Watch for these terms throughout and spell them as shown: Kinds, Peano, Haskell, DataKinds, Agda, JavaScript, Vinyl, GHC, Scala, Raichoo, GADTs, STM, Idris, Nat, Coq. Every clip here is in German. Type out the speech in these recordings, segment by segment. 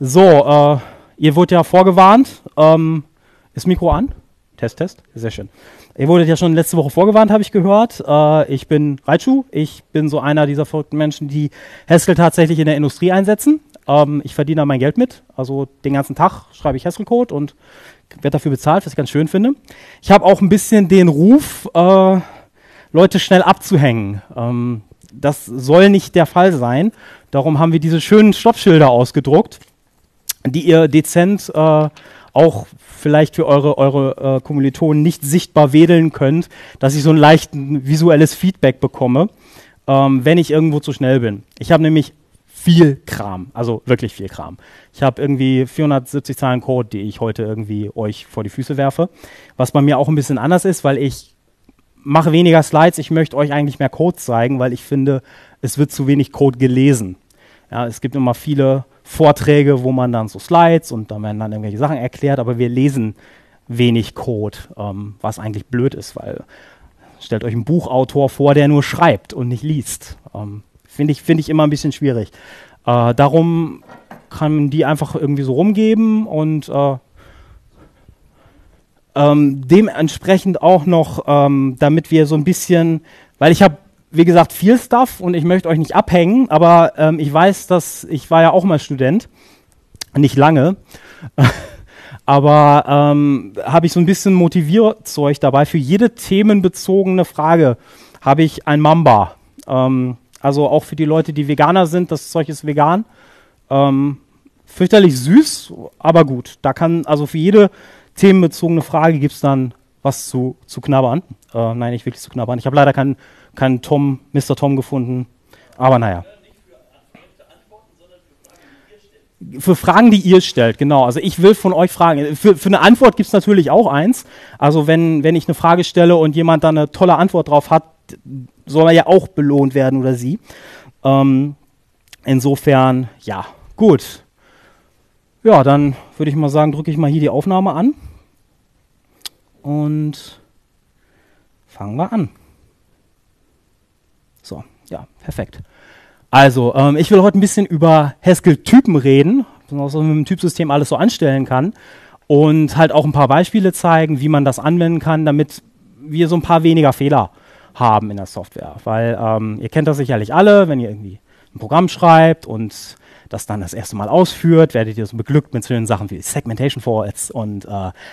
So, ihr wurdet ja vorgewarnt. Ist Mikro an? Test, Test. Sehr schön. Ihr wurdet ja schon letzte Woche vorgewarnt, habe ich gehört. Ich bin Raichoo. Ich bin so einer dieser verrückten Menschen, die Haskell tatsächlich in der Industrie einsetzen. Ich verdiene da mein Geld mit. Also den ganzen Tag schreibe ich Haskell-Code und werde dafür bezahlt, was ich ganz schön finde. Ich habe auch ein bisschen den Ruf, Leute schnell abzuhängen. Das soll nicht der Fall sein. Darum haben wir diese schönen Stoppschilder ausgedruckt, die ihr dezent auch vielleicht für eure Kommilitonen nicht sichtbar wedeln könnt, dass ich so ein leichten visuelles Feedback bekomme, wenn ich irgendwo zu schnell bin. Ich habe nämlich viel Kram, also wirklich viel Kram. Ich habe irgendwie 470 Zeilen Code, die ich heute irgendwie euch vor die Füße werfe, was bei mir auch ein bisschen anders ist, weil ich mache weniger Slides, ich möchte euch eigentlich mehr Code zeigen, weil ich finde, es wird zu wenig Code gelesen. Ja, es gibt immer viele Vorträge, wo man dann so Slides und dann werden dann irgendwelche Sachen erklärt, aber wir lesen wenig Code, was eigentlich blöd ist, weil stellt euch einen Buchautor vor, der nur schreibt und nicht liest. Finde ich immer ein bisschen schwierig. Darum kann man die einfach irgendwie so rumgeben und dementsprechend auch noch, damit wir so ein bisschen, weil ich habe, wie gesagt, viel Stuff und ich möchte euch nicht abhängen, aber ich weiß, dass ich war ja auch mal Student, nicht lange, aber habe ich so ein bisschen Motivierzeug dabei. Für jede themenbezogene Frage habe ich ein Mamba. Also auch für die Leute, die Veganer sind, das Zeug ist vegan. Fürchterlich süß, aber gut. Da kann, also für jede themenbezogene Frage gibt es dann was zu knabbern. Nein, nicht wirklich zu knabbern. Ich habe leider keinen Mr. Tom gefunden, aber naja. Für Fragen, die ihr stellt, genau. Also ich will von euch Fragen. Für eine Antwort gibt es natürlich auch eins. Also wenn ich eine Frage stelle und jemand da eine tolle Antwort drauf hat, soll er ja auch belohnt werden oder sie. Insofern, ja, gut. Ja, dann würde ich mal sagen, drücke ich mal hier die Aufnahme an und fangen wir an. So, ja, perfekt. Also, ich will heute ein bisschen über Haskell-Typen reden, was man mit dem Typsystem alles so anstellen kann und halt auch ein paar Beispiele zeigen, wie man das anwenden kann, damit wir so ein paar weniger Fehler haben in der Software. Weil ihr kennt das sicherlich alle, wenn ihr irgendwie ein Programm schreibt und das dann das erste Mal ausführt, werdet ihr so beglückt mit schönen Sachen wie Segmentation Faults und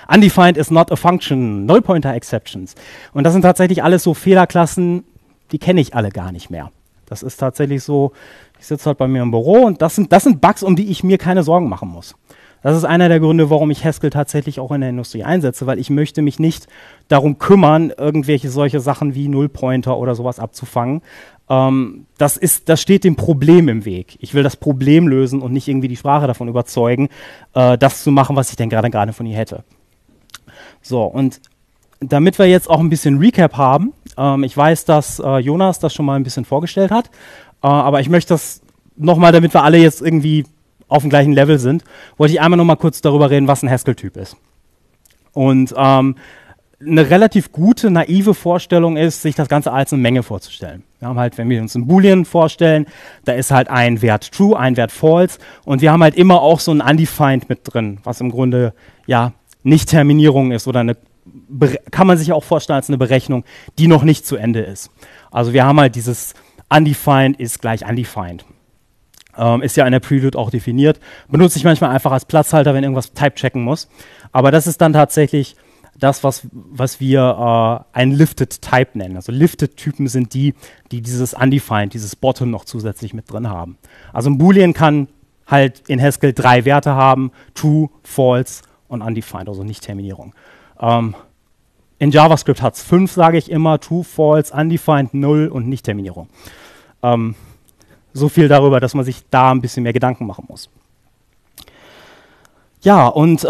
Undefined is not a function, Nullpointer Exceptions. Und das sind tatsächlich alles so Fehlerklassen, die kenne ich alle gar nicht mehr. Das ist tatsächlich so, ich sitze halt bei mir im Büro und das sind Bugs, um die ich mir keine Sorgen machen muss. Das ist einer der Gründe, warum ich Haskell tatsächlich auch in der Industrie einsetze, weil ich möchte mich nicht darum kümmern, irgendwelche solche Sachen wie Nullpointer oder sowas abzufangen. Das steht dem Problem im Weg. Ich will das Problem lösen und nicht irgendwie die Sprache davon überzeugen, das zu machen, was ich denn gerade von ihr hätte. So, und damit wir jetzt auch ein bisschen Recap haben, ich weiß, dass Jonas das schon mal ein bisschen vorgestellt hat, aber ich möchte das nochmal, damit wir alle jetzt irgendwie auf dem gleichen Level sind, wollte ich einmal noch mal kurz darüber reden, was ein Haskell-Typ ist. Und eine relativ gute, naive Vorstellung ist, sich das Ganze als eine Menge vorzustellen. Wir haben halt, wenn wir uns einen Boolean vorstellen, da ist halt ein Wert true, ein Wert false und wir haben halt immer auch so ein undefined mit drin, was im Grunde ja nicht Terminierung ist oder eine, kann man sich auch vorstellen als eine Berechnung, die noch nicht zu Ende ist. Also wir haben halt dieses undefined ist gleich undefined. Ist ja in der Prelude auch definiert. Benutze ich manchmal einfach als Platzhalter, wenn irgendwas type-checken muss. Aber das ist dann tatsächlich das, was wir ein Lifted Type nennen. Also Lifted-Typen sind die, die dieses Undefined, dieses Bottom noch zusätzlich mit drin haben. Also ein Boolean kann halt in Haskell 3 Werte haben. True, False und Undefined, also Nicht-Terminierung. In JavaScript hat es 5, sage ich immer. True, False, Undefined, Null und Nicht-Terminierung. So viel darüber, dass man sich da ein bisschen mehr Gedanken machen muss. Ja, und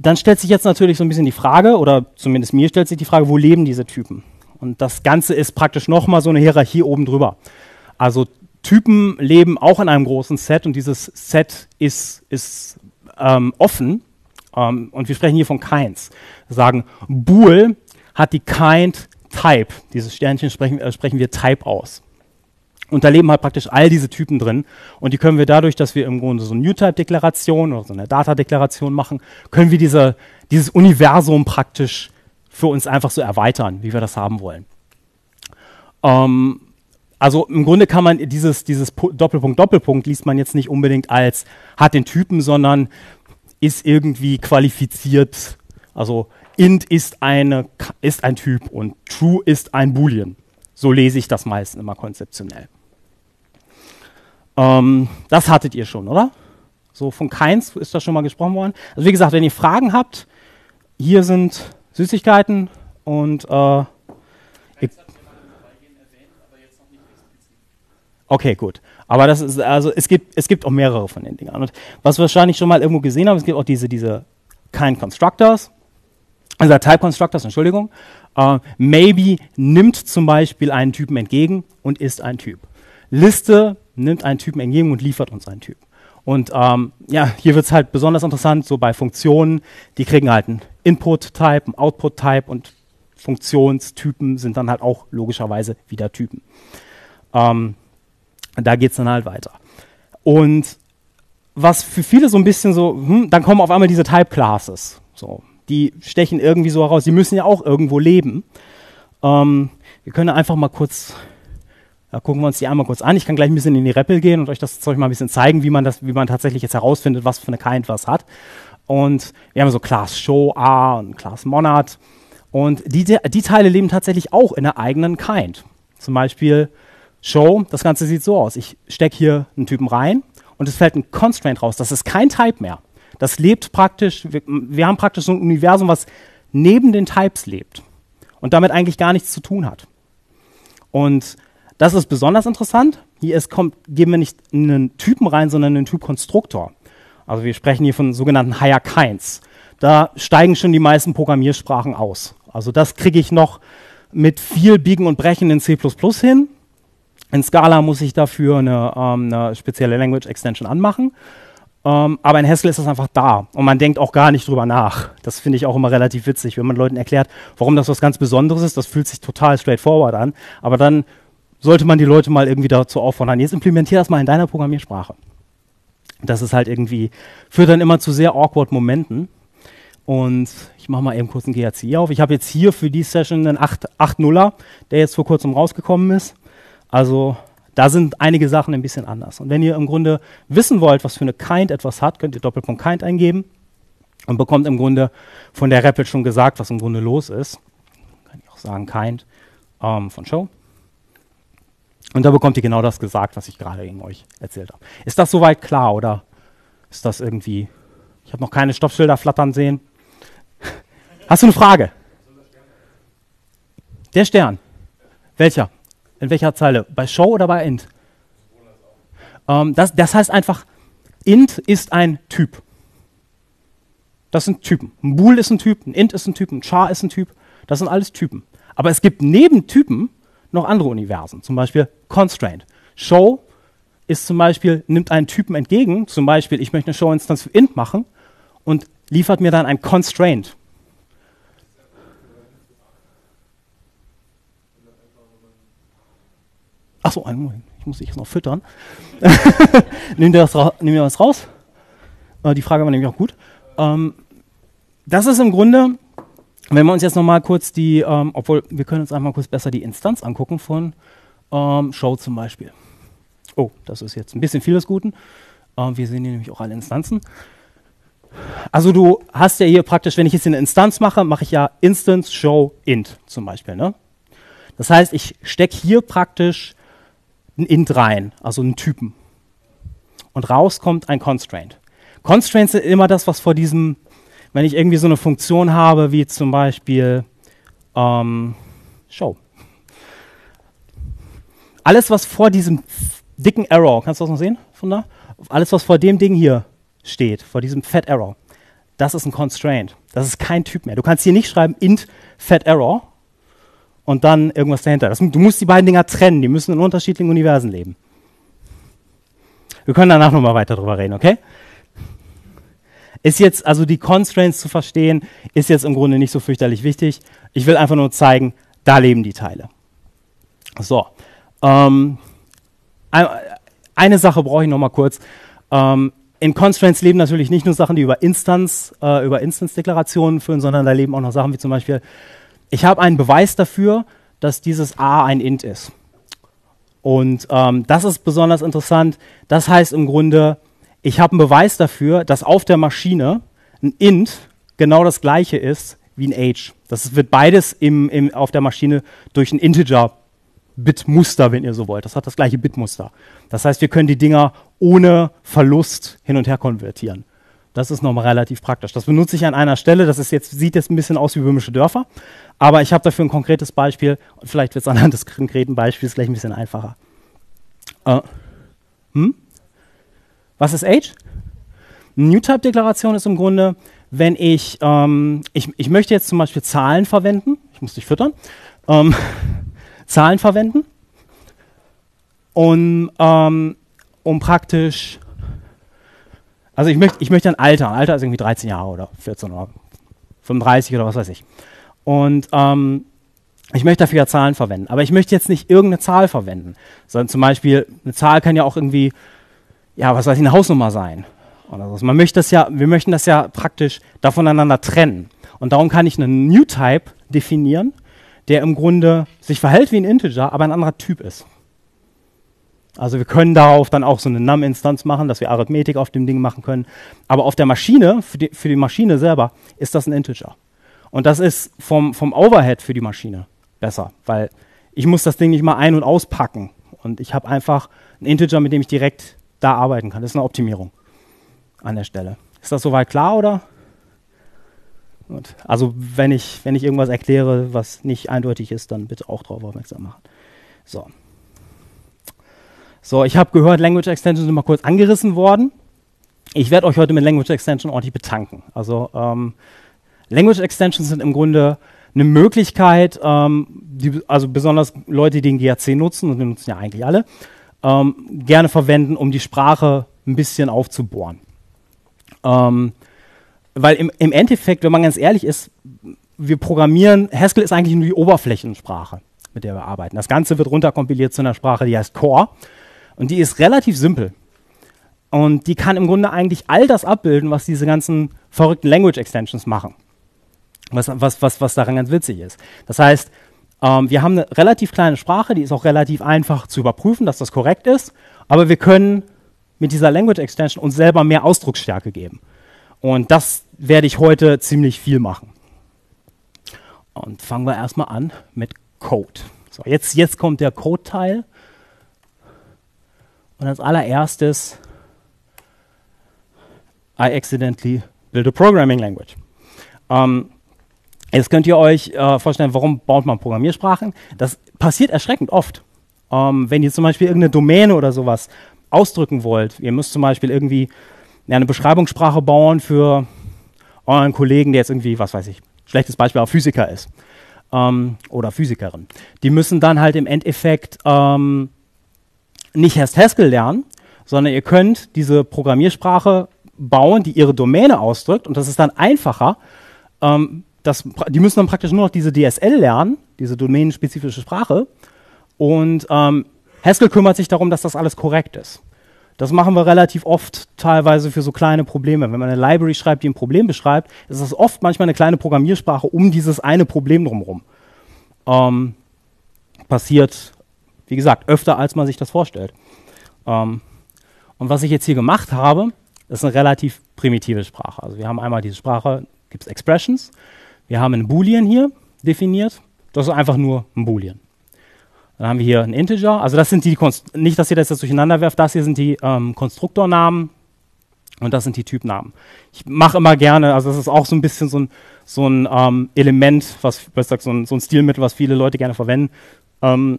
dann stellt sich jetzt natürlich so ein bisschen die Frage, oder zumindest mir stellt sich die Frage, wo leben diese Typen? Und das Ganze ist praktisch nochmal so eine Hierarchie oben drüber. Also Typen leben auch in einem großen Set und dieses Set ist offen. Und wir sprechen hier von Kinds. Wir sagen, Bool hat die Kind Type. Dieses Sternchen sprechen wir Type aus. Und da leben halt praktisch all diese Typen drin. Und die können wir dadurch, dass wir im Grunde so eine Newtype-Deklaration oder so eine Data-Deklaration machen, können wir dieses Universum praktisch für uns einfach so erweitern, wie wir das haben wollen. Also im Grunde kann man dieses Doppelpunkt, Doppelpunkt liest man jetzt nicht unbedingt als hat den Typen, sondern ist irgendwie qualifiziert. Also int ist ein Typ und true ist ein Boolean. So lese ich das meistens immer konzeptionell. Das hattet ihr schon, oder? So von Kinds ist das schon mal gesprochen worden. Also wie gesagt, wenn ihr Fragen habt, hier sind Süßigkeiten und okay, gut. Aber das ist, also es gibt auch mehrere von den Dingern. Und was wir wahrscheinlich schon mal irgendwo gesehen haben, es gibt auch diese Kind Constructors, also Type Constructors, Entschuldigung. Maybe nimmt zum Beispiel einen Typen entgegen und ist ein Typ. Liste nimmt einen Typen entgegen und liefert uns einen Typ. Und ja, hier wird es halt besonders interessant, so bei Funktionen, die kriegen halt einen Input-Type, einen Output-Type und Funktionstypen sind dann halt auch logischerweise wieder Typen. Da geht es dann halt weiter. Und was für viele so ein bisschen so, dann kommen auf einmal diese Type-Classes. So, die stechen irgendwie so heraus, die müssen ja auch irgendwo leben. Wir können einfach mal kurz, da gucken wir uns die einmal kurz an. Ich kann gleich ein bisschen in die REPL gehen und euch das Zeug mal ein bisschen zeigen, wie man tatsächlich jetzt herausfindet, was für eine Kind was hat. Und wir haben so Class Show A und Class Monad. Und die Teile leben tatsächlich auch in der eigenen Kind. Zum Beispiel Show, das Ganze sieht so aus. Ich stecke hier einen Typen rein und es fällt ein Constraint raus. Das ist kein Type mehr. Das lebt praktisch, wir haben praktisch so ein Universum, was neben den Types lebt und damit eigentlich gar nichts zu tun hat. Und das ist besonders interessant. Hier geben wir nicht einen Typen rein, sondern einen Typ-Konstruktor. Also wir sprechen hier von sogenannten Higher Kinds. Da steigen schon die meisten Programmiersprachen aus. Also das kriege ich noch mit viel Biegen und Brechen in C++ hin. In Scala muss ich dafür eine spezielle Language Extension anmachen. Aber in Haskell ist das einfach da. Und man denkt auch gar nicht drüber nach. Das finde ich auch immer relativ witzig, wenn man Leuten erklärt, warum das was ganz Besonderes ist. Das fühlt sich total straightforward an. Aber dann sollte man die Leute mal irgendwie dazu auffordern. Jetzt implementier das mal in deiner Programmiersprache. Das ist halt irgendwie, führt dann immer zu sehr awkward Momenten. Und ich mache mal eben kurz einen GAC auf. Ich habe jetzt hier für die Session einen 8.0er, der jetzt vor kurzem rausgekommen ist. Also da sind einige Sachen ein bisschen anders. Und wenn ihr im Grunde wissen wollt, was für eine Kind etwas hat, könnt ihr Doppelpunkt Kind eingeben und bekommt im Grunde von der REPL schon gesagt, was im Grunde los ist. Kann ich auch sagen Kind von Show. Und da bekommt ihr genau das gesagt, was ich gerade eben euch erzählt habe. Ist das soweit klar oder ist das irgendwie... Ich habe noch keine Stoppschilder flattern sehen. Hast du eine Frage? Der Stern. Welcher? In welcher Zeile? Bei Show oder bei Int? Das heißt einfach, Int ist ein Typ. Das sind Typen. Ein Bool ist ein Typ, ein Int ist ein Typ, ein Char ist ein Typ. Das sind alles Typen. Aber es gibt neben Typen noch andere Universen. Zum Beispiel Constraint. Show ist zum Beispiel, nimmt einen Typen entgegen. Zum Beispiel, ich möchte eine Show-Instanz für Int machen und liefert mir dann ein Constraint. Achso, ich muss dich jetzt noch füttern. Nehmt ihr das raus? Die Frage war nämlich auch gut. Das ist im Grunde, wenn wir uns jetzt nochmal kurz die, obwohl wir können uns einmal kurz besser die Instanz angucken von Show zum Beispiel. Oh, das ist jetzt ein bisschen viel des Guten. Wir sehen hier nämlich auch alle Instanzen. Also du hast ja hier praktisch, wenn ich jetzt eine Instanz mache, mache ich ja Instance Show Int zum Beispiel. Ne? Das heißt, ich stecke hier praktisch ein Int rein, also einen Typen. Und raus kommt ein Constraint. Constraints sind immer das, was vor diesem, wenn ich irgendwie so eine Funktion habe, wie zum Beispiel Show. Alles, was vor diesem dicken Arrow, kannst du das noch sehen von da? Alles, was vor dem Ding hier steht, vor diesem Fat Arrow, das ist ein Constraint. Das ist kein Typ mehr. Du kannst hier nicht schreiben int Fat Arrow und dann irgendwas dahinter. Du musst die beiden Dinger trennen. Die müssen in unterschiedlichen Universen leben. Wir können danach nochmal weiter drüber reden, okay? Ist jetzt, also die Constraints zu verstehen, ist jetzt im Grunde nicht so fürchterlich wichtig. Ich will einfach nur zeigen, da leben die Teile. So. Eine Sache brauche ich noch mal kurz. In Constraints leben natürlich nicht nur Sachen, die über Instance-Deklarationen führen, sondern da leben auch noch Sachen wie zum Beispiel, ich habe einen Beweis dafür, dass dieses A ein Int ist. Und das ist besonders interessant. Das heißt im Grunde, ich habe einen Beweis dafür, dass auf der Maschine ein Int genau das gleiche ist wie ein Age. Das wird beides auf der Maschine durch ein Integer-Bitmuster, wenn ihr so wollt. Das hat das gleiche Bitmuster. Das heißt, wir können die Dinger ohne Verlust hin und her konvertieren. Das ist nochmal relativ praktisch. Das benutze ich an einer Stelle. Das ist jetzt, sieht jetzt ein bisschen aus wie böhmische Dörfer, aber ich habe dafür ein konkretes Beispiel und vielleicht wird es anhand des konkreten Beispiels gleich ein bisschen einfacher. Was ist Age? Newtype-Deklaration ist im Grunde, wenn ich, ich möchte jetzt zum Beispiel Zahlen verwenden, ich muss dich füttern, Zahlen verwenden, um praktisch, also ich möchte ein Alter ist irgendwie 13 Jahre oder 14 oder 35 oder was weiß ich. Und ich möchte dafür ja Zahlen verwenden, aber ich möchte jetzt nicht irgendeine Zahl verwenden, sondern zum Beispiel, eine Zahl kann ja auch irgendwie, ja, was weiß ich, eine Hausnummer sein. Oder so. Man möchte das ja, wir möchten das ja praktisch da voneinander trennen. Und darum kann ich einen Newtype definieren, der im Grunde sich verhält wie ein Integer, aber ein anderer Typ ist. Also wir können darauf dann auch so eine Num-Instanz machen, dass wir Arithmetik auf dem Ding machen können. Aber auf der Maschine, für die Maschine selber, ist das ein Integer. Und das ist vom Overhead für die Maschine besser, weil ich muss das Ding nicht mal ein- und auspacken. Und ich habe einfach einen Integer, mit dem ich direkt da arbeiten kann. Das ist eine Optimierung an der Stelle. Ist das soweit klar, oder? Gut. Also wenn ich irgendwas erkläre, was nicht eindeutig ist, dann bitte auch darauf aufmerksam machen. So, ich habe gehört, Language Extensions sind mal kurz angerissen worden. Ich werde euch heute mit Language Extension ordentlich betanken. Also Language Extensions sind im Grunde eine Möglichkeit, also besonders Leute, die den GAC nutzen, und wir nutzen ja eigentlich alle, gerne verwenden, um die Sprache ein bisschen aufzubohren. Weil im Endeffekt, wenn man ganz ehrlich ist, wir programmieren, Haskell ist eigentlich nur die Oberflächensprache, mit der wir arbeiten. Das Ganze wird runterkompiliert zu einer Sprache, die heißt Core. Und die ist relativ simpel. Und die kann im Grunde eigentlich all das abbilden, was diese ganzen verrückten Language Extensions machen. Was daran ganz witzig ist. Das heißt, wir haben eine relativ kleine Sprache, die ist auch relativ einfach zu überprüfen, dass das korrekt ist. Aber wir können mit dieser Language Extension uns selber mehr Ausdrucksstärke geben. Und das werde ich heute ziemlich viel machen. Und fangen wir erstmal an mit Code. So, jetzt kommt der Code-Teil. Und als allererstes, I accidentally built a programming language. Jetzt könnt ihr euch vorstellen, warum baut man Programmiersprachen? Das passiert erschreckend oft. Wenn ihr zum Beispiel irgendeine Domäne oder sowas ausdrücken wollt, ihr müsst zum Beispiel irgendwie eine Beschreibungssprache bauen für euren Kollegen, der jetzt irgendwie, was weiß ich, schlechtes Beispiel, auch Physiker ist oder Physikerin. Die müssen dann halt im Endeffekt nicht erst Haskell lernen, sondern ihr könnt diese Programmiersprache bauen, die ihre Domäne ausdrückt, und das ist dann einfacher. Die müssen dann praktisch nur noch diese DSL lernen, diese domänenspezifische Sprache, und Haskell kümmert sich darum, dass das alles korrekt ist. Das machen wir relativ oft teilweise für so kleine Probleme. Wenn man eine Library schreibt, die ein Problem beschreibt, ist das oft manchmal eine kleine Programmiersprache um dieses eine Problem drumherum. Passiert, wie gesagt, öfter, als man sich das vorstellt. Und was ich jetzt hier gemacht habe, ist eine relativ primitive Sprache. Also wir haben einmal diese Sprache, gibt es Expressions. Wir haben einen Boolean hier definiert. Das ist einfach nur ein Boolean. Dann haben wir hier einen Integer, also das sind die, nicht, dass ihr das jetzt durcheinander werft, das hier sind die Konstruktornamen und das sind die Typnamen. Ich mache immer gerne, also das ist auch so ein bisschen so ein Element, so ein Stilmittel, was viele Leute gerne verwenden, den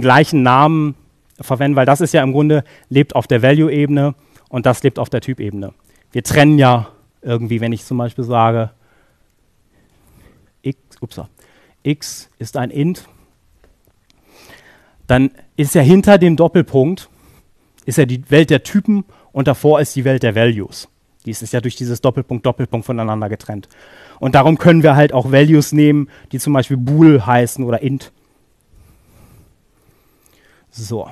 gleichen Namen verwenden, weil das ist ja im Grunde, lebt auf der Value-Ebene und das lebt auf der Typebene. Wir trennen ja irgendwie, wenn ich zum Beispiel sage, x ist ein Int, dann ist ja hinter dem Doppelpunkt ist ja die Welt der Typen und davor ist die Welt der Values. Dies ist ja durch dieses Doppelpunkt voneinander getrennt. Und darum können wir halt auch Values nehmen, die zum Beispiel bool heißen oder int. So.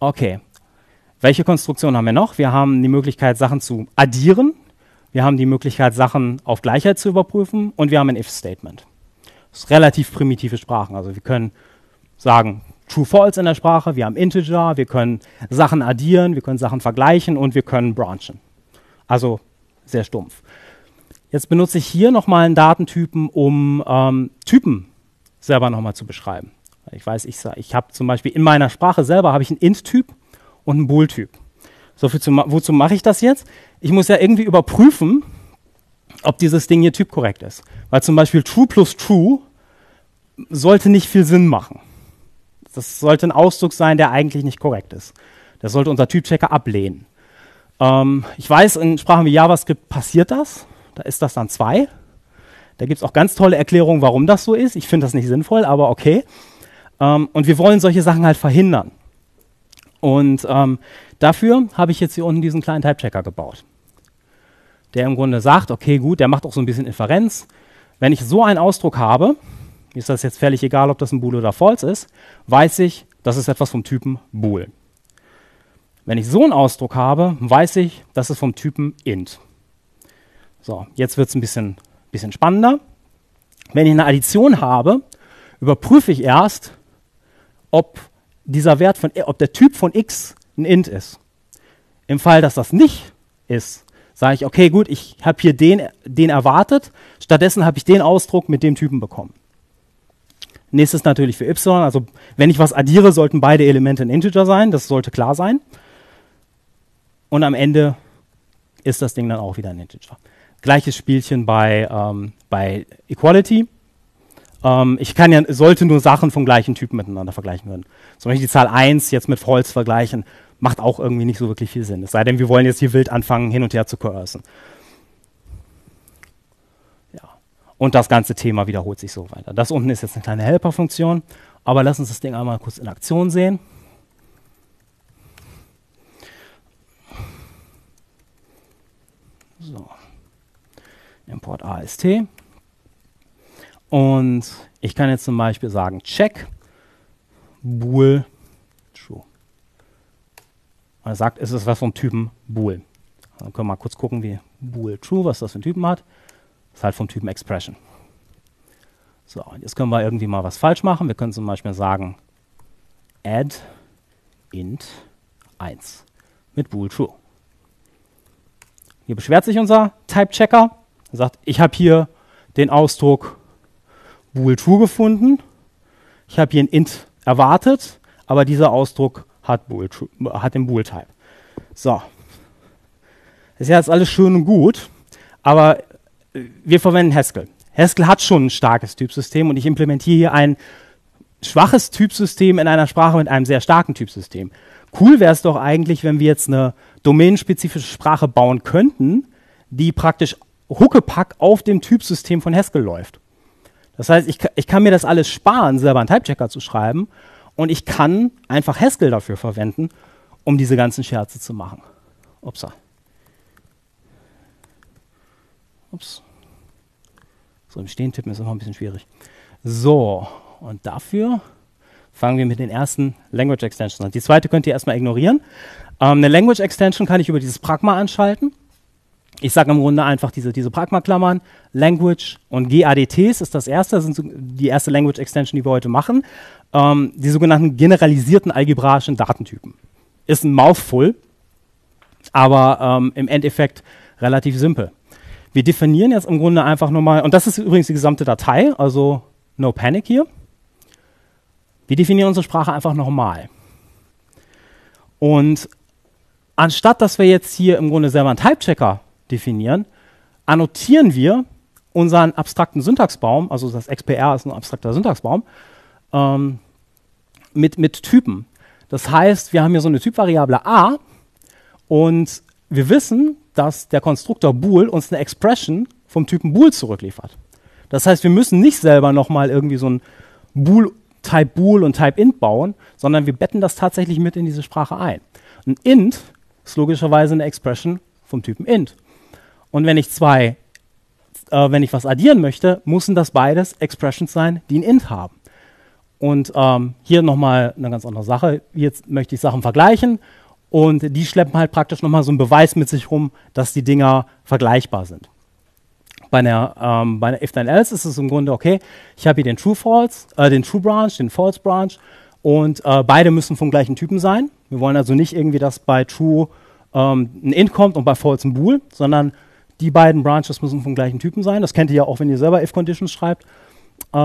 Okay. Welche Konstruktion haben wir noch? Wir haben die Möglichkeit, Sachen zu addieren. Wir haben die Möglichkeit, Sachen auf Gleichheit zu überprüfen. Und wir haben ein If-Statement. Das ist relativ primitive Sprachen. Also wir können sagen True-False in der Sprache. Wir haben Integer. Wir können Sachen addieren. Wir können Sachen vergleichen. Und wir können branchen. Also sehr stumpf. Jetzt benutze ich hier nochmal einen Datentypen, um Typen selber nochmal zu beschreiben. Ich weiß, ich habe zum Beispiel in meiner Sprache selber habe ich einen Int-Typ und einen Bool-Typ. So viel zu, wozu mache ich das jetzt? Ich muss ja irgendwie überprüfen, ob dieses Ding hier typkorrekt ist. Weil zum Beispiel true plus true sollte nicht viel Sinn machen. Das sollte ein Ausdruck sein, der eigentlich nicht korrekt ist. Das sollte unser Typchecker ablehnen. Ich weiß, in Sprachen wie JavaScript passiert das. Da ist das dann 2. Da gibt es auch ganz tolle Erklärungen, warum das so ist. Ich finde das nicht sinnvoll, aber okay. Und wir wollen solche Sachen halt verhindern. Und dafür habe ich jetzt hier unten diesen kleinen Type-Checker gebaut, der im Grunde sagt, okay, gut, der macht auch so ein bisschen Inferenz. Wenn ich so einen Ausdruck habe, ist das jetzt völlig egal, ob das ein Bool oder False ist, weiß ich, das ist etwas vom Typen Bool. Wenn ich so einen Ausdruck habe, weiß ich, das ist vom Typen Int. So, jetzt wird es ein bisschen spannender. Wenn ich eine Addition habe, überprüfe ich erst, ob ob der Typ von x ein Int ist. Im Fall, dass das nicht ist, sage ich, okay, gut, ich habe hier den erwartet, stattdessen habe ich den Ausdruck mit dem Typen bekommen. Nächstes natürlich für y, also wenn ich was addiere, sollten beide Elemente ein Integer sein, das sollte klar sein. Und am Ende ist das Ding dann auch wieder ein Integer. Gleiches Spielchen bei Equality. Ich kann ja, sollte nur Sachen vom gleichen Typen miteinander vergleichen können. Zum Beispiel die Zahl 1 jetzt mit false vergleichen, macht auch irgendwie nicht so wirklich viel Sinn. Es sei denn, wir wollen jetzt hier wild anfangen, hin und her zu coercen. Ja. Und das ganze Thema wiederholt sich so weiter. Das unten ist jetzt eine kleine Helper-Funktion, aber lass uns das Ding einmal kurz in Aktion sehen. So. Import AST. Und ich kann jetzt zum Beispiel sagen, check, bool, true. Und er sagt, es ist was vom Typen bool. Dann können wir mal kurz gucken, wie bool true, was das für einen Typen hat. Das ist halt vom Typen expression. So, jetzt können wir irgendwie mal was falsch machen. Wir können zum Beispiel sagen, add int 1 mit bool true. Hier beschwert sich unser Type-Checker. Er sagt, ich habe hier den Ausdruck bool true gefunden. Ich habe hier ein int erwartet, aber dieser Ausdruck hat den bool-Type. So. Das ist ja jetzt alles schön und gut, aber wir verwenden Haskell. Haskell hat schon ein starkes Typsystem und ich implementiere hier ein schwaches Typsystem in einer Sprache mit einem sehr starken Typsystem. Cool wäre es doch eigentlich, wenn wir jetzt eine domänenspezifische Sprache bauen könnten, die praktisch huckepack auf dem Typsystem von Haskell läuft. Das heißt, ich kann mir das alles sparen, selber einen Typechecker zu schreiben und ich kann einfach Haskell dafür verwenden, um diese ganzen Scherze zu machen. Upsa. Ups. So, im Stehen tippen ist immer ein bisschen schwierig. So, und dafür fangen wir mit den ersten Language Extensions an. Die zweite könnt ihr erstmal ignorieren. Eine Language Extension kann ich über dieses Pragma anschalten. Ich sage im Grunde einfach diese Pragma-Klammern, Language und GADTs ist das erste, das sind so die erste Language-Extension, die wir heute machen. Die sogenannten generalisierten algebraischen Datentypen. Ist ein Mouthful, aber im Endeffekt relativ simpel. Wir definieren jetzt im Grunde einfach nochmal, und das ist übrigens die gesamte Datei, also no panic hier. Wir definieren unsere Sprache einfach nochmal. Und anstatt, dass wir jetzt hier im Grunde selber einen Type-Checker definieren, annotieren wir unseren abstrakten Syntaxbaum, also das XPR ist ein abstrakter Syntaxbaum, mit Typen. Das heißt, wir haben hier so eine Typvariable a und wir wissen, dass der Konstruktor bool uns eine Expression vom Typen bool zurückliefert. Das heißt, wir müssen nicht selber nochmal irgendwie so ein bool, Type bool und Type int bauen, sondern wir betten das tatsächlich mit in diese Sprache ein. Ein int ist logischerweise eine Expression vom Typen int. Und wenn ich wenn ich was addieren möchte, müssen das beides Expressions sein, die ein int haben. Und hier nochmal eine ganz andere Sache. Jetzt möchte ich Sachen vergleichen und die schleppen halt praktisch nochmal so einen Beweis mit sich rum, dass die Dinger vergleichbar sind. Bei einer If Then Else ist es im Grunde okay, ich habe hier den True-False, den True-Branch, den False-Branch und beide müssen vom gleichen Typen sein. Wir wollen also nicht irgendwie, dass bei True ein Int kommt und bei False ein Bool, sondern die beiden Branches müssen vom gleichen Typen sein. Das kennt ihr ja auch, wenn ihr selber If-Conditions schreibt in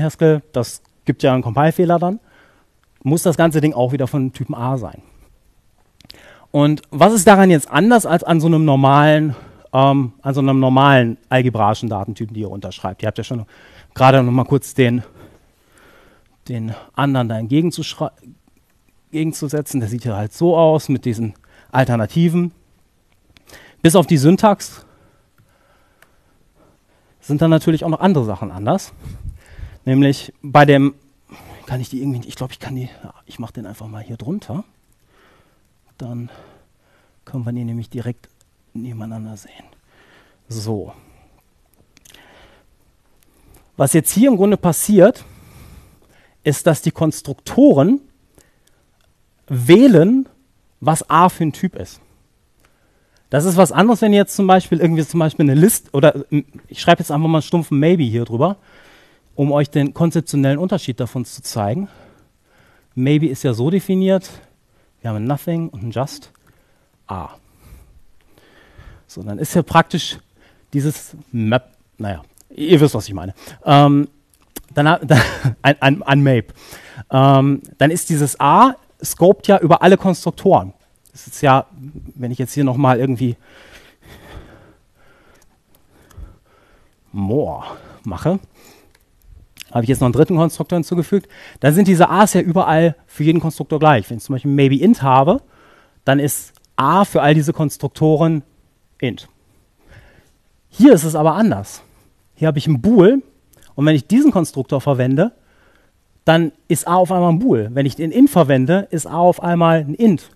Haskell. Das gibt ja einen Compile-Fehler dann. Muss das ganze Ding auch wieder von Typen A sein. Und was ist daran jetzt anders als an so einem normalen algebraischen Datentypen, die ihr unterschreibt? Ihr habt ja schon gerade noch mal kurz den anderen da entgegenzusetzen. Der sieht ja halt so aus mit diesen Alternativen. Bis auf die Syntax sind dann natürlich auch noch andere Sachen anders. Nämlich bei dem, kann ich die irgendwie, ich glaube, ich kann die, ich mache den einfach mal hier drunter. Dann können wir die nämlich direkt nebeneinander sehen. So. Was jetzt hier im Grunde passiert, ist, dass die Konstruktoren wählen, was A für ein Typ ist. Das ist was anderes, wenn ihr jetzt zum Beispiel eine List, oder ich schreibe jetzt einfach mal einen stumpfen Maybe hier drüber, um euch den konzeptionellen Unterschied davon zu zeigen. Maybe ist ja so definiert, wir haben ein Nothing und ein Just A. So, dann ist ja praktisch dieses Map, naja, ihr wisst, was ich meine. Ein Map. Dann ist dieses A, scoped ja über alle Konstruktoren. Das ist ja, wenn ich jetzt hier nochmal irgendwie more mache, habe ich jetzt noch einen dritten Konstruktor hinzugefügt, dann sind diese A's ja überall für jeden Konstruktor gleich. Wenn ich zum Beispiel maybe int habe, dann ist A für all diese Konstruktoren int. Hier ist es aber anders. Hier habe ich einen Bool und wenn ich diesen Konstruktor verwende, dann ist A auf einmal ein Bool. Wenn ich den int verwende, ist A auf einmal ein int.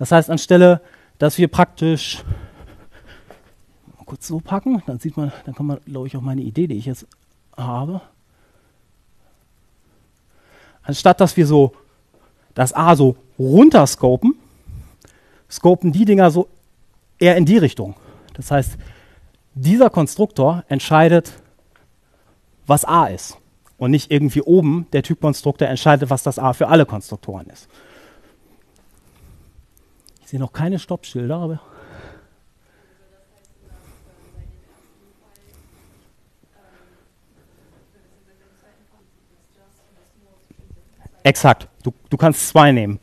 Das heißt, anstelle, dass wir praktisch mal kurz so packen, dann sieht man, dann kann man, glaube ich, auch meine Idee, die ich jetzt habe. Anstatt, dass wir so das A so runter scopen, scopen die Dinger so eher in die Richtung. Das heißt, dieser Konstruktor entscheidet, was A ist. Und nicht irgendwie oben, der Typkonstruktor entscheidet, was das A für alle Konstruktoren ist. Ich sehe noch keine Stoppschilder, aber exakt. Du kannst zwei nehmen.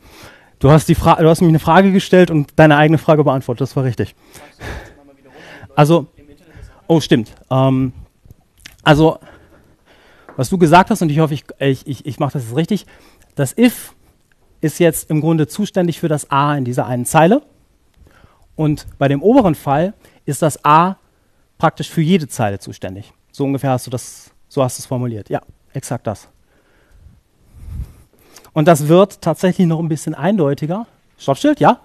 Du hast mich eine Frage gestellt und deine eigene Frage beantwortet. Das war richtig. Also, oh stimmt. Also, was du gesagt hast und ich hoffe, ich mache das jetzt richtig. Das if ist jetzt im Grunde zuständig für das A in dieser einen Zeile. Und bei dem oberen Fall ist das A praktisch für jede Zeile zuständig. So ungefähr hast du das, so hast du es formuliert. Ja, exakt das. Und das wird tatsächlich noch ein bisschen eindeutiger. Stoppschild, ja?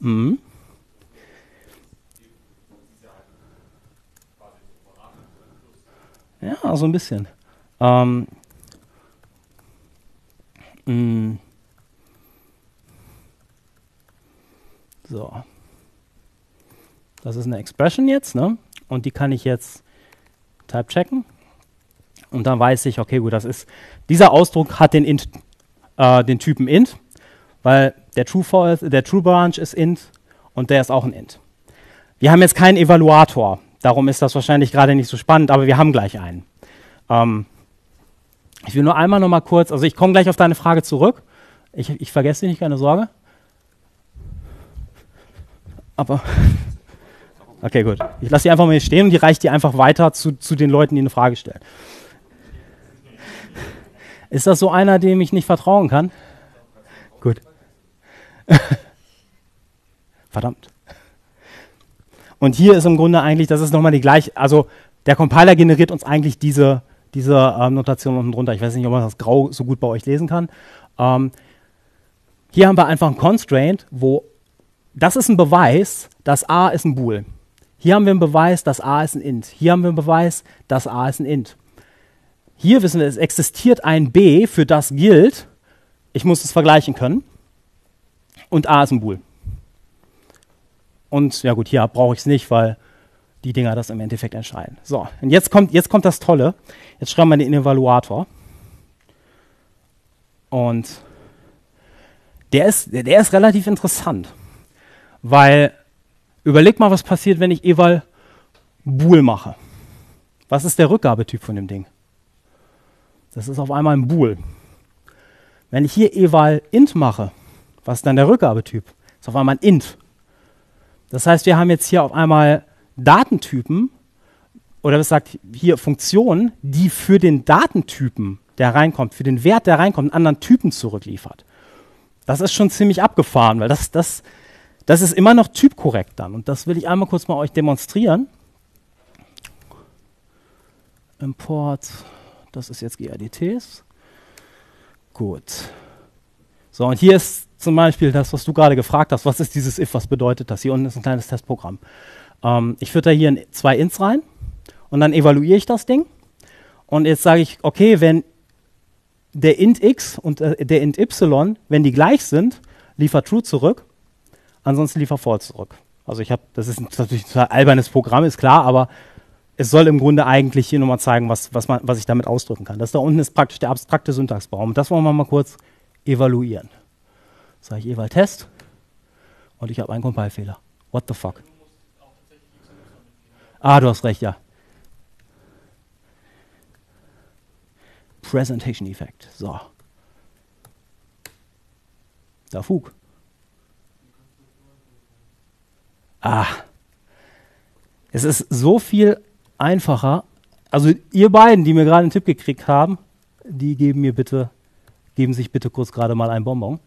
Mhm. Ja, so ein bisschen. So. Das ist eine Expression jetzt, ne? Und die kann ich jetzt type checken. Und dann weiß ich, okay, gut, das ist, dieser Ausdruck hat den Typen int, weil der True Branch ist int und der ist auch ein int. Wir haben jetzt keinen Evaluator, darum ist das wahrscheinlich gerade nicht so spannend, aber wir haben gleich einen. Ich will nur einmal noch mal kurz, also ich komme gleich auf deine Frage zurück. Ich vergesse dich nicht, keine Sorge. Aber okay, gut. Ich lasse die einfach mal hier stehen und die reicht die einfach weiter zu den Leuten, die eine Frage stellen. Ist das so einer, dem ich nicht vertrauen kann? Gut. Verdammt. Und hier ist im Grunde eigentlich, das ist nochmal die gleiche, also der Compiler generiert uns eigentlich diese Notation unten drunter. Ich weiß nicht, ob man das grau so gut bei euch lesen kann. Hier haben wir einfach ein Constraint, wo das ist ein Beweis, dass a ist ein Bool. Hier haben wir einen Beweis, dass a ist ein Int. Hier haben wir einen Beweis, dass a ist ein Int. Hier wissen wir, es existiert ein b, für das gilt, ich muss es vergleichen können, und a ist ein Bool. Und ja gut, hier brauche ich es nicht, weil die Dinger das im Endeffekt entscheiden. So, und jetzt kommt das Tolle. Jetzt schreiben wir den Evaluator. Und der ist relativ interessant, weil überleg mal, was passiert, wenn ich eval bool mache. Was ist der Rückgabetyp von dem Ding? Das ist auf einmal ein bool. Wenn ich hier eval int mache, was ist dann der Rückgabetyp? Das ist auf einmal ein int. Das heißt, wir haben jetzt hier auf einmal Datentypen oder was sagt hier Funktionen, die für den Datentypen, der reinkommt, für den Wert, der reinkommt, einen anderen Typen zurückliefert. Das ist schon ziemlich abgefahren, weil das ist immer noch typkorrekt dann. Und das will ich einmal kurz mal euch demonstrieren. Import, das ist jetzt GADTs. Gut. So, und hier ist zum Beispiel das, was du gerade gefragt hast. Was ist dieses if, was bedeutet das? Hier unten ist ein kleines Testprogramm. Ich führe da hier zwei Ints rein und dann evaluiere ich das Ding. Und jetzt sage ich, okay, wenn der int x und der int y, wenn die gleich sind, liefert true zurück, ansonsten liefert false zurück. Also ich habe, das ist natürlich ein total albernes Programm, ist klar, aber es soll im Grunde eigentlich hier nochmal zeigen, was ich damit ausdrücken kann. Das da unten ist praktisch der abstrakte Syntaxbaum. Das wollen wir mal kurz evaluieren. Sage ich eval Test und ich habe einen Compile-Fehler. What the fuck? Ah, du hast recht, ja. Presentation Effect. So. Da fug. Ah. Es ist so viel einfacher. Also ihr beiden, die mir gerade einen Tipp gekriegt haben, die geben sich bitte kurz gerade mal einen Bonbon.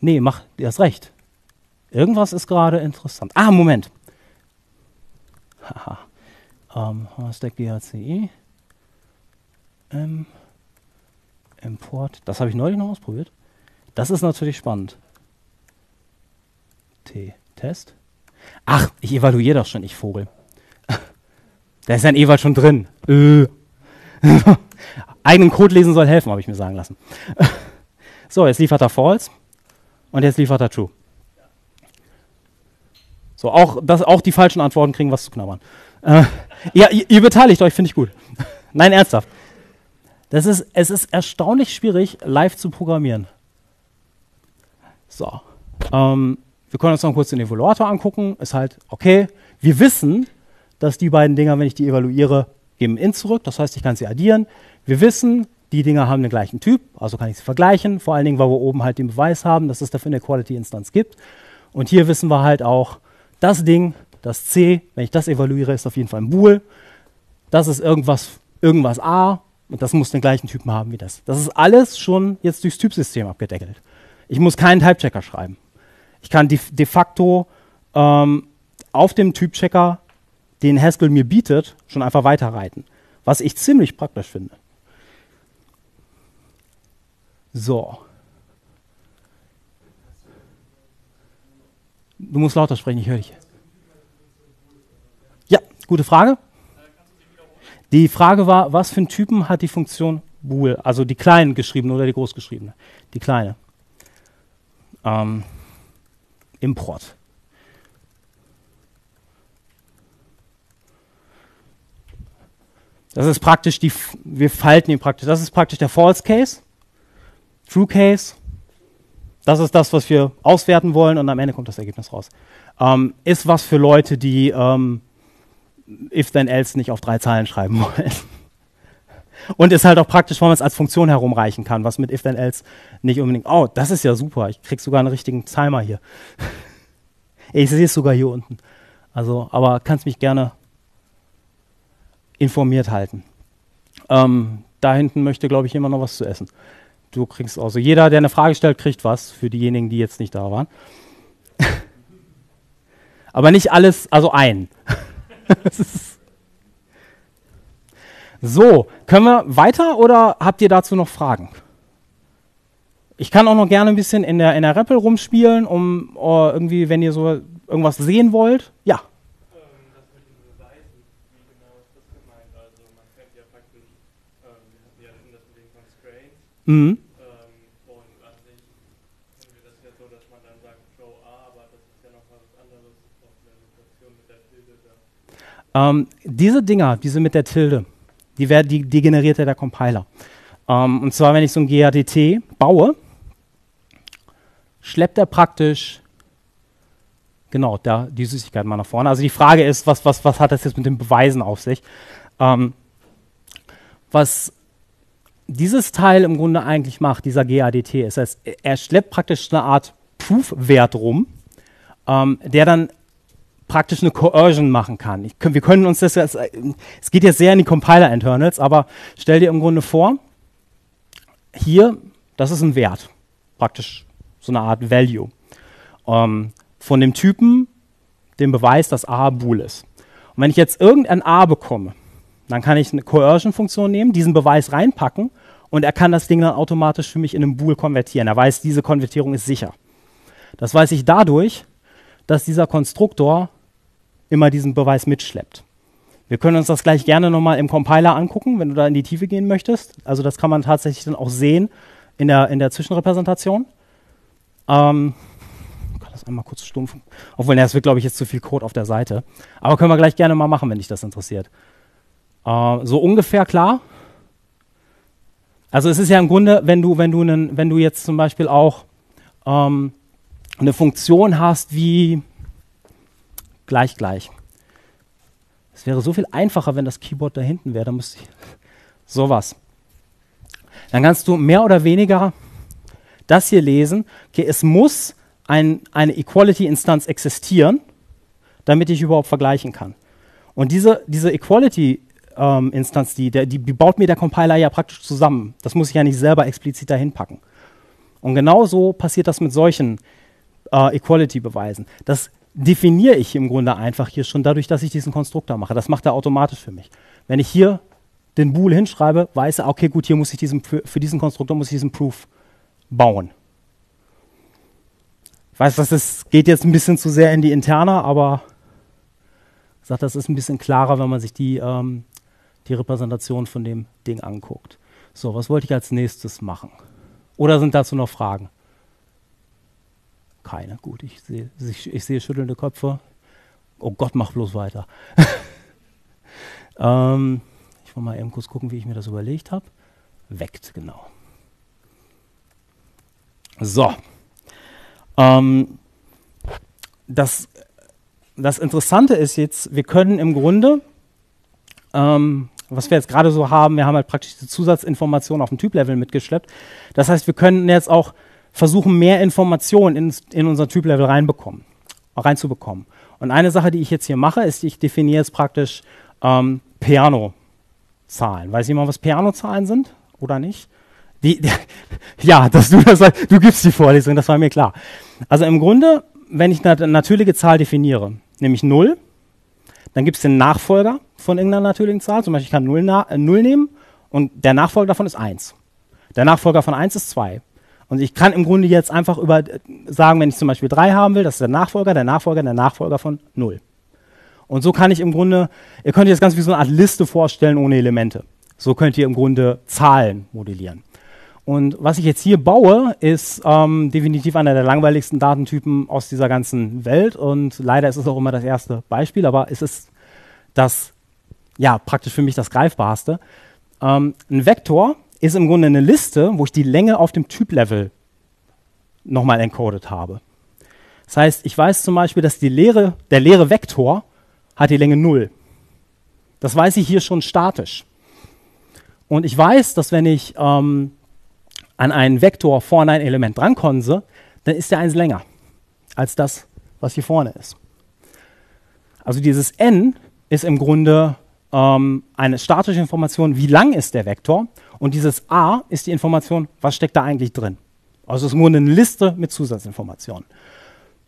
Nee, mach, du hast recht. Irgendwas ist gerade interessant. Ah, Moment. Haha. Stack GACE. Import. Das habe ich neulich noch ausprobiert. Das ist natürlich spannend. Test. Ach, ich evaluiere das schon, ich Vogel. Da ist ein Eval schon drin. Eigenen Code lesen soll helfen, habe ich mir sagen lassen. So, jetzt liefert er false. Und jetzt liefert er true. So, auch die falschen Antworten kriegen was zu knabbern. Ja, ihr beteiligt euch, finde ich gut. Nein, ernsthaft. Es ist erstaunlich schwierig, live zu programmieren. So. Wir können uns noch kurz den Evaluator angucken. Ist halt, okay, wir wissen, dass die beiden Dinger, wenn ich die evaluiere, geben int zurück. Das heißt, ich kann sie addieren. Wir wissen, die Dinger haben den gleichen Typ, also kann ich sie vergleichen. Vor allen Dingen, weil wir oben halt den Beweis haben, dass es dafür eine Quality-Instanz gibt. Und hier wissen wir halt auch, das Ding, das C, wenn ich das evaluiere, ist auf jeden Fall ein Bool. Das ist irgendwas A und das muss den gleichen Typen haben wie das. Das ist alles schon jetzt durchs Typsystem abgedeckelt. Ich muss keinen Typechecker schreiben. Ich kann de facto auf dem Typchecker, den Haskell mir bietet, schon einfach weiterreiten, was ich ziemlich praktisch finde. So. Du musst lauter sprechen, ich höre dich. Ja, gute Frage. Die Frage war, was für einen Typen hat die Funktion bool, also die kleinen geschriebene oder die großgeschriebene? Die kleine. Import. Das ist praktisch wir falten ihn praktisch. Das ist praktisch der False Case, True Case. Das ist das, was wir auswerten wollen und am Ende kommt das Ergebnis raus. Ist was für Leute, die if then else nicht auf 3 Zeilen schreiben wollen. Und ist halt auch praktisch, weil man es als Funktion herumreichen kann, was mit if then else nicht unbedingt. Oh, das ist ja super. Ich krieg sogar einen richtigen Timer hier. Ich sehe es sogar hier unten. Also, aber kannst mich gerne informiert halten. Da hinten möchte, glaube ich, jemand noch was zu essen. Du kriegst also, jeder, der eine Frage stellt, kriegt was, für diejenigen, die jetzt nicht da waren. Aber nicht alles, also einen. So, können wir weiter oder habt ihr dazu noch Fragen? Ich kann auch noch gerne ein bisschen in der REPL rumspielen, um irgendwie, wenn ihr so irgendwas sehen wollt. Ja. Mhm. Und an sich finden wir das ja so, dass man dann sagt, Show A, aber das ist ja noch mal was anderes auf der Situation mit der Tilde. Diese Dinger, diese mit der Tilde, die generiert ja der Compiler. Und zwar, wenn ich so ein GADT baue, schleppt er praktisch genau da die Süßigkeit mal nach vorne. Also die Frage ist, was hat das jetzt mit den Beweisen auf sich? Was dieses Teil im Grunde eigentlich macht, dieser GADT, ist, das heißt, er schleppt praktisch eine Art Proof-Wert rum, der dann praktisch eine Coercion machen kann. Wir können uns das jetzt, es geht jetzt sehr in die Compiler-Internals, aber stell dir im Grunde vor, hier, das ist ein Wert, praktisch so eine Art Value. Von dem Typen, dem Beweis, dass A bool ist. Und wenn ich jetzt irgendein A bekomme, dann kann ich eine Coercion-Funktion nehmen, diesen Beweis reinpacken und er kann das Ding dann automatisch für mich in einen Bool konvertieren. Er weiß, diese Konvertierung ist sicher. Das weiß ich dadurch, dass dieser Konstruktor immer diesen Beweis mitschleppt. Wir können uns das gleich gerne nochmal im Compiler angucken, wenn du da in die Tiefe gehen möchtest. Also das kann man tatsächlich dann auch sehen in der Zwischenrepräsentation. Ich kann das einmal kurz stumpfen. Obwohl, das wird, glaube ich, jetzt zu viel Code auf der Seite. Aber können wir gleich gerne mal machen, wenn dich das interessiert. So ungefähr klar. Also es ist ja im Grunde, wenn du jetzt zum Beispiel auch eine Funktion hast wie gleich. Es wäre so viel einfacher, wenn das Keyboard da hinten wäre. Da müsste ich sowas. Dann kannst du mehr oder weniger das hier lesen. Okay, es muss eine Equality-Instanz existieren, damit ich überhaupt vergleichen kann. Und diese Equality Instanz, die baut mir der Compiler ja praktisch zusammen. Das muss ich ja nicht selber explizit dahin packen. Und genau so passiert das mit solchen Equality-Beweisen. Das definiere ich im Grunde einfach hier schon dadurch, dass ich diesen Konstruktor mache. Das macht er automatisch für mich. Wenn ich hier den Bool hinschreibe, weiß er, okay, gut, hier muss ich für diesen Konstruktor muss ich diesen Proof bauen. Ich weiß, das geht jetzt ein bisschen zu sehr in die Interna, aber ich sage, das ist ein bisschen klarer, wenn man sich die Repräsentation von dem Ding anguckt. So, was wollte ich als nächstes machen? Oder sind dazu noch Fragen? Keine, gut, ich sehe schüttelnde Köpfe. Oh Gott, mach bloß weiter. Ich will mal eben kurz gucken, wie ich mir das überlegt habe. Weckt, genau. So. Das Interessante ist jetzt, wir können im Grunde, was wir jetzt gerade so haben, wir haben halt praktisch die Zusatzinformationen auf dem Typ-Level mitgeschleppt. Das heißt, wir können jetzt auch versuchen, mehr Informationen in unser Typ-Level reinzubekommen. Und eine Sache, die ich jetzt hier mache, ist, ich definiere jetzt praktisch Peano-Zahlen. Weiß jemand, was Peano-Zahlen sind oder nicht? Ja, dass du das sagst, du gibst die Vorlesung, das war mir klar. Also im Grunde, wenn ich eine natürliche Zahl definiere, nämlich 0, dann gibt es den Nachfolger von irgendeiner natürlichen Zahl. Zum Beispiel, ich kann 0 nehmen und der Nachfolger davon ist 1. Der Nachfolger von 1 ist 2. Und ich kann im Grunde jetzt einfach sagen, wenn ich zum Beispiel 3 haben will, das ist der Nachfolger von 0. Und so kann ich im Grunde, ihr könnt euch das Ganze wie so eine Art Liste vorstellen ohne Elemente. So könnt ihr im Grunde Zahlen modellieren. Und was ich jetzt hier baue, ist definitiv einer der langweiligsten Datentypen aus dieser ganzen Welt. Und leider ist es auch immer das erste Beispiel, aber es ist das, ja, praktisch für mich das Greifbarste. Ein Vektor ist im Grunde eine Liste, wo ich die Länge auf dem Typ-Level nochmal encodet habe. Das heißt, ich weiß zum Beispiel, dass der leere Vektor hat die Länge 0. Das weiß ich hier schon statisch. Und ich weiß, dass wenn ich an einen Vektor vorne ein Element drankonse, dann ist der 1 länger als das, was hier vorne ist. Also dieses n ist im Grunde eine statische Information, wie lang ist der Vektor, und dieses a ist die Information, was steckt da eigentlich drin. Also es ist im Grunde eine Liste mit Zusatzinformationen.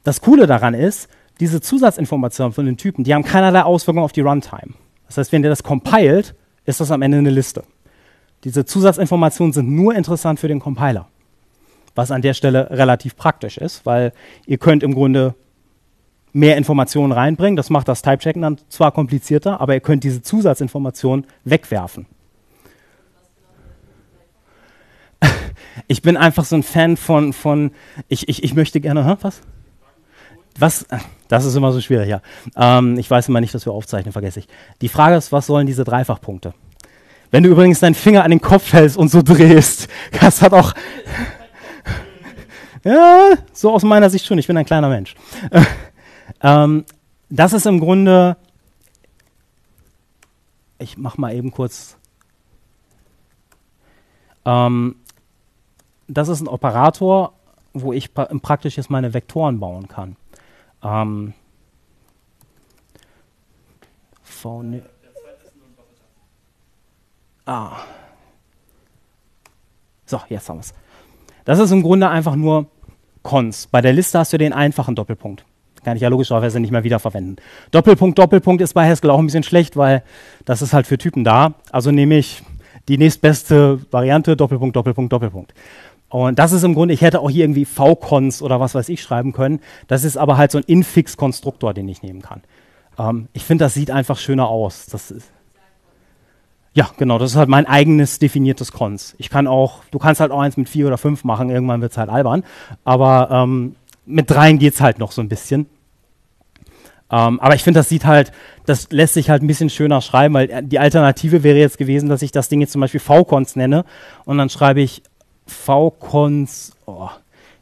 Das Coole daran ist, diese Zusatzinformationen von den Typen, die haben keinerlei Auswirkungen auf die Runtime. Das heißt, wenn ihr das compilt, ist das am Ende eine Liste. Diese Zusatzinformationen sind nur interessant für den Compiler. was an der Stelle relativ praktisch ist, weil ihr könnt im Grunde mehr Informationen reinbringen. Das macht das Typechecken dann zwar komplizierter, aber ihr könnt diese Zusatzinformationen wegwerfen. Ich bin einfach so ein Fan ich möchte gerne, was? Das ist immer so schwierig, ja. Ich weiß immer nicht, dass wir aufzeichnen, vergesse ich. Die Frage ist, was sollen diese Dreifachpunkte? Wenn du übrigens deinen Finger an den Kopf hältst und so drehst, das hat auch... ja, so aus meiner Sicht schon, ich bin ein kleiner Mensch. Das ist im Grunde... Ich mach mal eben kurz... das ist ein Operator, wo ich praktisch jetzt meine Vektoren bauen kann. So, jetzt haben wir es. Das ist im Grunde einfach nur Cons. Bei der Liste hast du den einfachen Doppelpunkt. Kann ich ja logischerweise nicht mehr wiederverwenden. Doppelpunkt, Doppelpunkt ist bei Haskell auch ein bisschen schlecht, weil das ist halt für Typen da. Also nehme ich die nächstbeste Variante, Doppelpunkt, Doppelpunkt, Doppelpunkt. Und das ist im Grunde, ich hätte auch hier irgendwie v-cons oder was weiß ich schreiben können. Das ist aber halt so ein Infix-Konstruktor, den ich nehmen kann. Ich finde, das sieht einfach schöner aus. Das ist ja, genau, das ist halt mein eigenes definiertes Cons. Ich kann auch, du kannst halt auch eins mit 4 oder 5 machen, irgendwann wird es halt albern. Aber mit 3 geht es halt noch so ein bisschen. Aber ich finde, das sieht halt, das lässt sich halt ein bisschen schöner schreiben, weil die Alternative wäre jetzt gewesen, dass ich das Ding jetzt zum Beispiel v-cons nenne und dann schreibe ich v-cons, oh,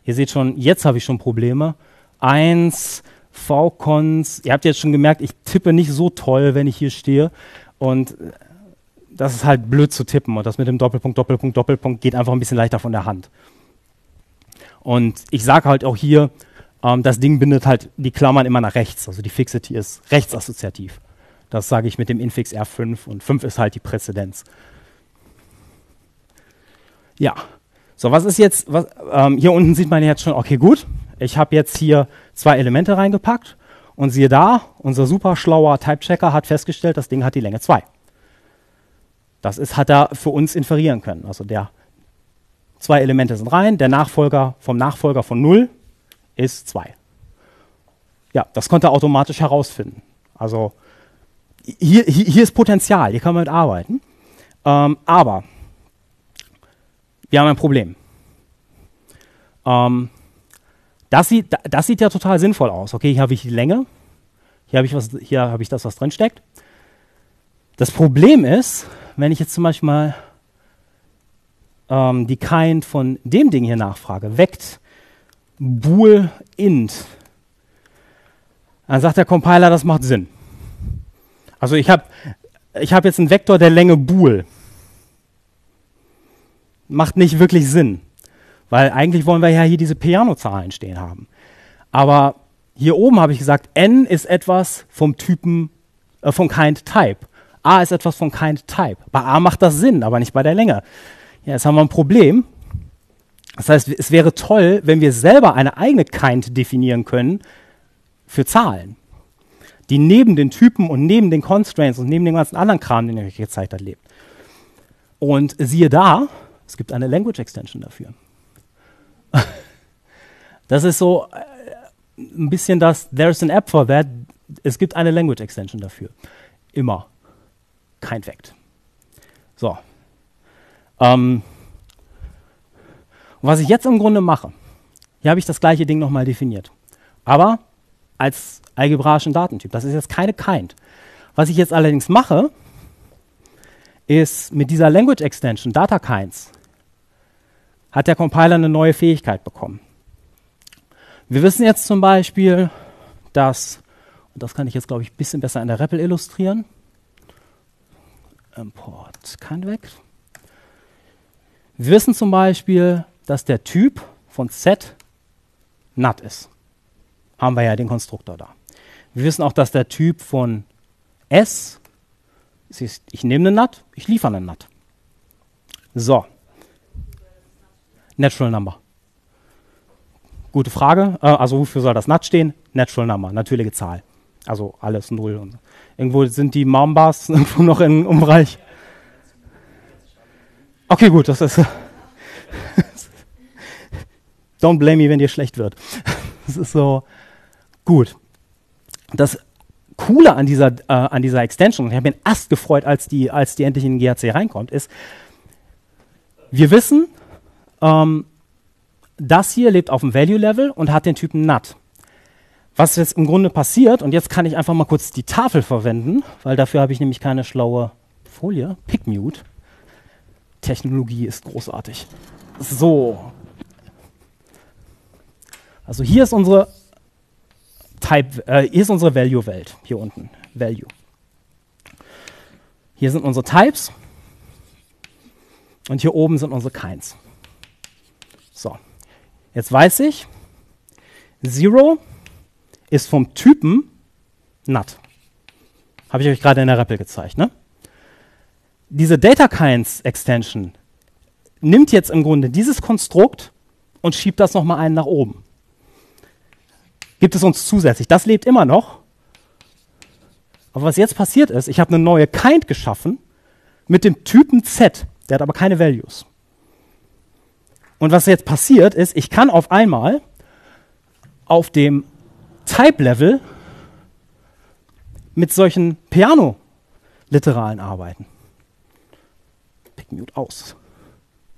ihr seht schon, jetzt habe ich schon Probleme, 1, v-cons, ihr habt jetzt schon gemerkt, ich tippe nicht so toll, wenn ich hier stehe und das ist halt blöd zu tippen und das mit dem Doppelpunkt, Doppelpunkt, Doppelpunkt geht einfach ein bisschen leichter von der Hand. Und ich sage halt auch hier, das Ding bindet halt die Klammern immer nach rechts, also die Fixity ist rechtsassoziativ. Das sage ich mit dem Infix R5 und 5 ist halt die Präzedenz. Ja. So, was ist jetzt, hier unten sieht man jetzt schon, okay, gut, ich habe jetzt hier 2 Elemente reingepackt und siehe da, unser super schlauer Typechecker hat festgestellt, das Ding hat die Länge 2. Das ist, hat er für uns inferieren können. Also der 2 Elemente sind rein, der Nachfolger vom Nachfolger von 0 ist 2. Ja, das konnte er automatisch herausfinden. Also hier ist Potenzial, hier kann man mit arbeiten. Aber wir haben ein Problem. Das sieht ja total sinnvoll aus. Okay, hier habe ich die Länge, hier habe ich das, was drin steckt. Das Problem ist, wenn ich jetzt zum Beispiel mal die Kind von dem Ding hier nachfrage, vect bool int, dann sagt der Compiler, das macht Sinn. Also ich hab jetzt einen Vektor der Länge bool. Macht nicht wirklich Sinn, weil eigentlich wollen wir ja hier diese Peano-Zahlen stehen haben. Aber hier oben habe ich gesagt, n ist etwas vom Typen, von Kind Type. A ist etwas von Kind Type. Bei A macht das Sinn, aber nicht bei der Länge. Ja, jetzt haben wir ein Problem. Das heißt, es wäre toll, wenn wir selber eine eigene Kind definieren können für Zahlen, die neben den Typen und neben den Constraints und neben dem ganzen anderen Kram, den ihr euch gezeigt habt, lebt. Und siehe da, es gibt eine Language Extension dafür. Das ist so ein bisschen das, there's an app for that, es gibt eine Language Extension dafür. Immer. Kein Vect. So. Was ich jetzt im Grunde mache, hier habe ich das gleiche Ding nochmal definiert. Aber als algebraischen Datentyp. Das ist jetzt keine Kind. Was ich jetzt allerdings mache, ist mit dieser Language Extension, DataKinds, hat der Compiler eine neue Fähigkeit bekommen. Wir wissen jetzt zum Beispiel, dass, und das kann ich jetzt, glaube ich, ein bisschen besser in der REPL illustrieren, Import KindVect. Wir wissen zum Beispiel, dass der Typ von Z Nat ist. Haben wir ja den Konstruktor da. Wir wissen auch, dass der Typ von S, ich nehme eine Nat, ich liefere eine Nat. So. Natural Number. Gute Frage. Also wofür soll das Nat stehen? Natural Number, natürliche Zahl. Also alles 0. Und irgendwo sind die Mambas irgendwo noch im Umreich. Okay, gut, das ist don't blame me, wenn dir schlecht wird. Das ist so gut. Das Coole an dieser Extension, und ich habe mich einen Ast gefreut, als die endlich in den GAC reinkommt, ist, wir wissen, das hier lebt auf dem Value-Level und hat den Typen Nat. Was jetzt im Grunde passiert, und jetzt kann ich einfach mal kurz die Tafel verwenden, weil dafür habe ich nämlich keine schlaue Folie. Pick-Mute. Technologie ist großartig. So. Also hier ist unsere Type, hier ist unsere Value-Welt, hier unten. Value. Hier sind unsere Types. Und hier oben sind unsere Kinds. So. Jetzt weiß ich, Zero ist vom Typen Nat. Habe ich euch gerade in der Rappel gezeigt, ne? Diese DataKinds-Extension nimmt jetzt im Grunde dieses Konstrukt und schiebt das nochmal einen nach oben. Gibt es uns zusätzlich. Das lebt immer noch. Aber was jetzt passiert ist, ich habe eine neue Kind geschaffen mit dem Typen Z. Der hat aber keine Values. Und was jetzt passiert ist, ich kann auf einmal auf dem Type-Level mit solchen Peano-Literalen arbeiten. Pick-Mute aus.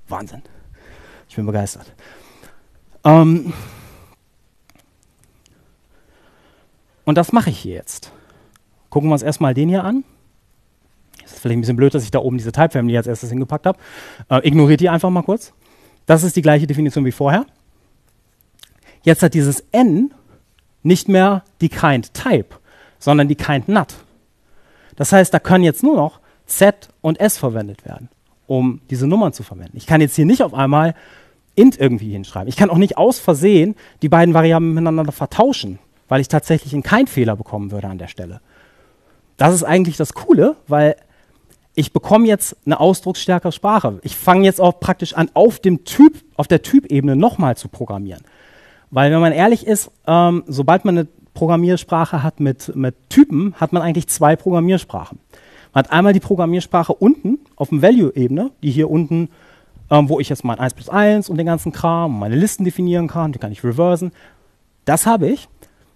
Wahnsinn. Ich bin begeistert. Und das mache ich hier jetzt. Gucken wir uns erstmal den hier an. Es ist vielleicht ein bisschen blöd, dass ich da oben diese Type-Family als erstes hingepackt habe. Ignoriert die einfach mal kurz. Das ist die gleiche Definition wie vorher. Jetzt hat dieses N nicht mehr die Kind-Type, sondern die Kind-Nat. Das heißt, da können jetzt nur noch Z und S verwendet werden, um diese Nummern zu verwenden. Ich kann jetzt hier nicht auf einmal int irgendwie hinschreiben. Ich kann auch nicht aus Versehen die beiden Variablen miteinander vertauschen, weil ich tatsächlich einen Kind-Fehler bekommen würde an der Stelle. Das ist eigentlich das Coole, weil ich bekomme jetzt eine ausdrucksstärkere Sprache. Ich fange jetzt auch praktisch an, auf der Typebene nochmal zu programmieren. Weil wenn man ehrlich ist, sobald man eine Programmiersprache hat mit Typen, hat man eigentlich zwei Programmiersprachen. Man hat einmal die Programmiersprache unten auf dem Value-Ebene, die hier unten, wo ich jetzt mein 1+1 und den ganzen Kram, meine Listen definieren kann, die kann ich reversen. Das habe ich.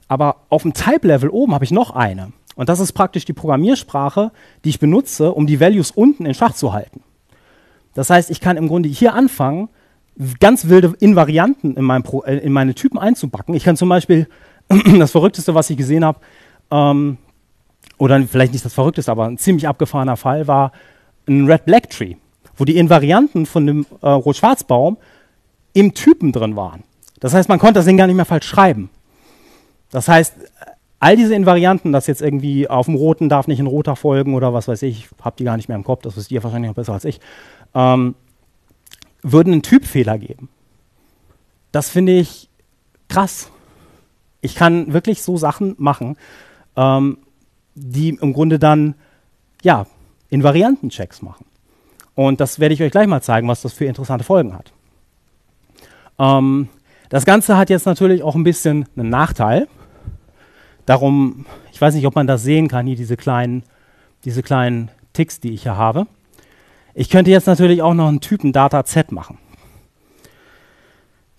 Aber auf dem Type-Level oben habe ich noch eine. Und das ist praktisch die Programmiersprache, die ich benutze, um die Values unten in Schach zu halten. Das heißt, ich kann im Grunde hier anfangen, ganz wilde Invarianten in meine Typen einzubacken. Ich kann zum Beispiel das Verrückteste, was ich gesehen habe, oder vielleicht nicht das Verrückteste, aber ein ziemlich abgefahrener Fall war ein Red-Black-Tree, wo die Invarianten von dem Rot-Schwarz-Baum im Typen drin waren. Das heißt, man konnte das Ding gar nicht mehr falsch schreiben. Das heißt, all diese Invarianten, dass jetzt irgendwie auf dem Roten darf nicht ein Roter folgen oder was weiß ich, habt die gar nicht mehr im Kopf, das wisst ihr wahrscheinlich noch besser als ich, würden einen Typfehler geben. Das finde ich krass. Ich kann wirklich so Sachen machen, die im Grunde dann, ja, Invariantenchecks machen. Und das werde ich euch gleich mal zeigen, was das für interessante Folgen hat. Das Ganze hat jetzt natürlich auch ein bisschen einen Nachteil. Darum, ich weiß nicht, ob man das sehen kann, hier diese kleinen Ticks, die ich hier habe. Ich könnte jetzt natürlich auch noch einen Typen Data Z machen.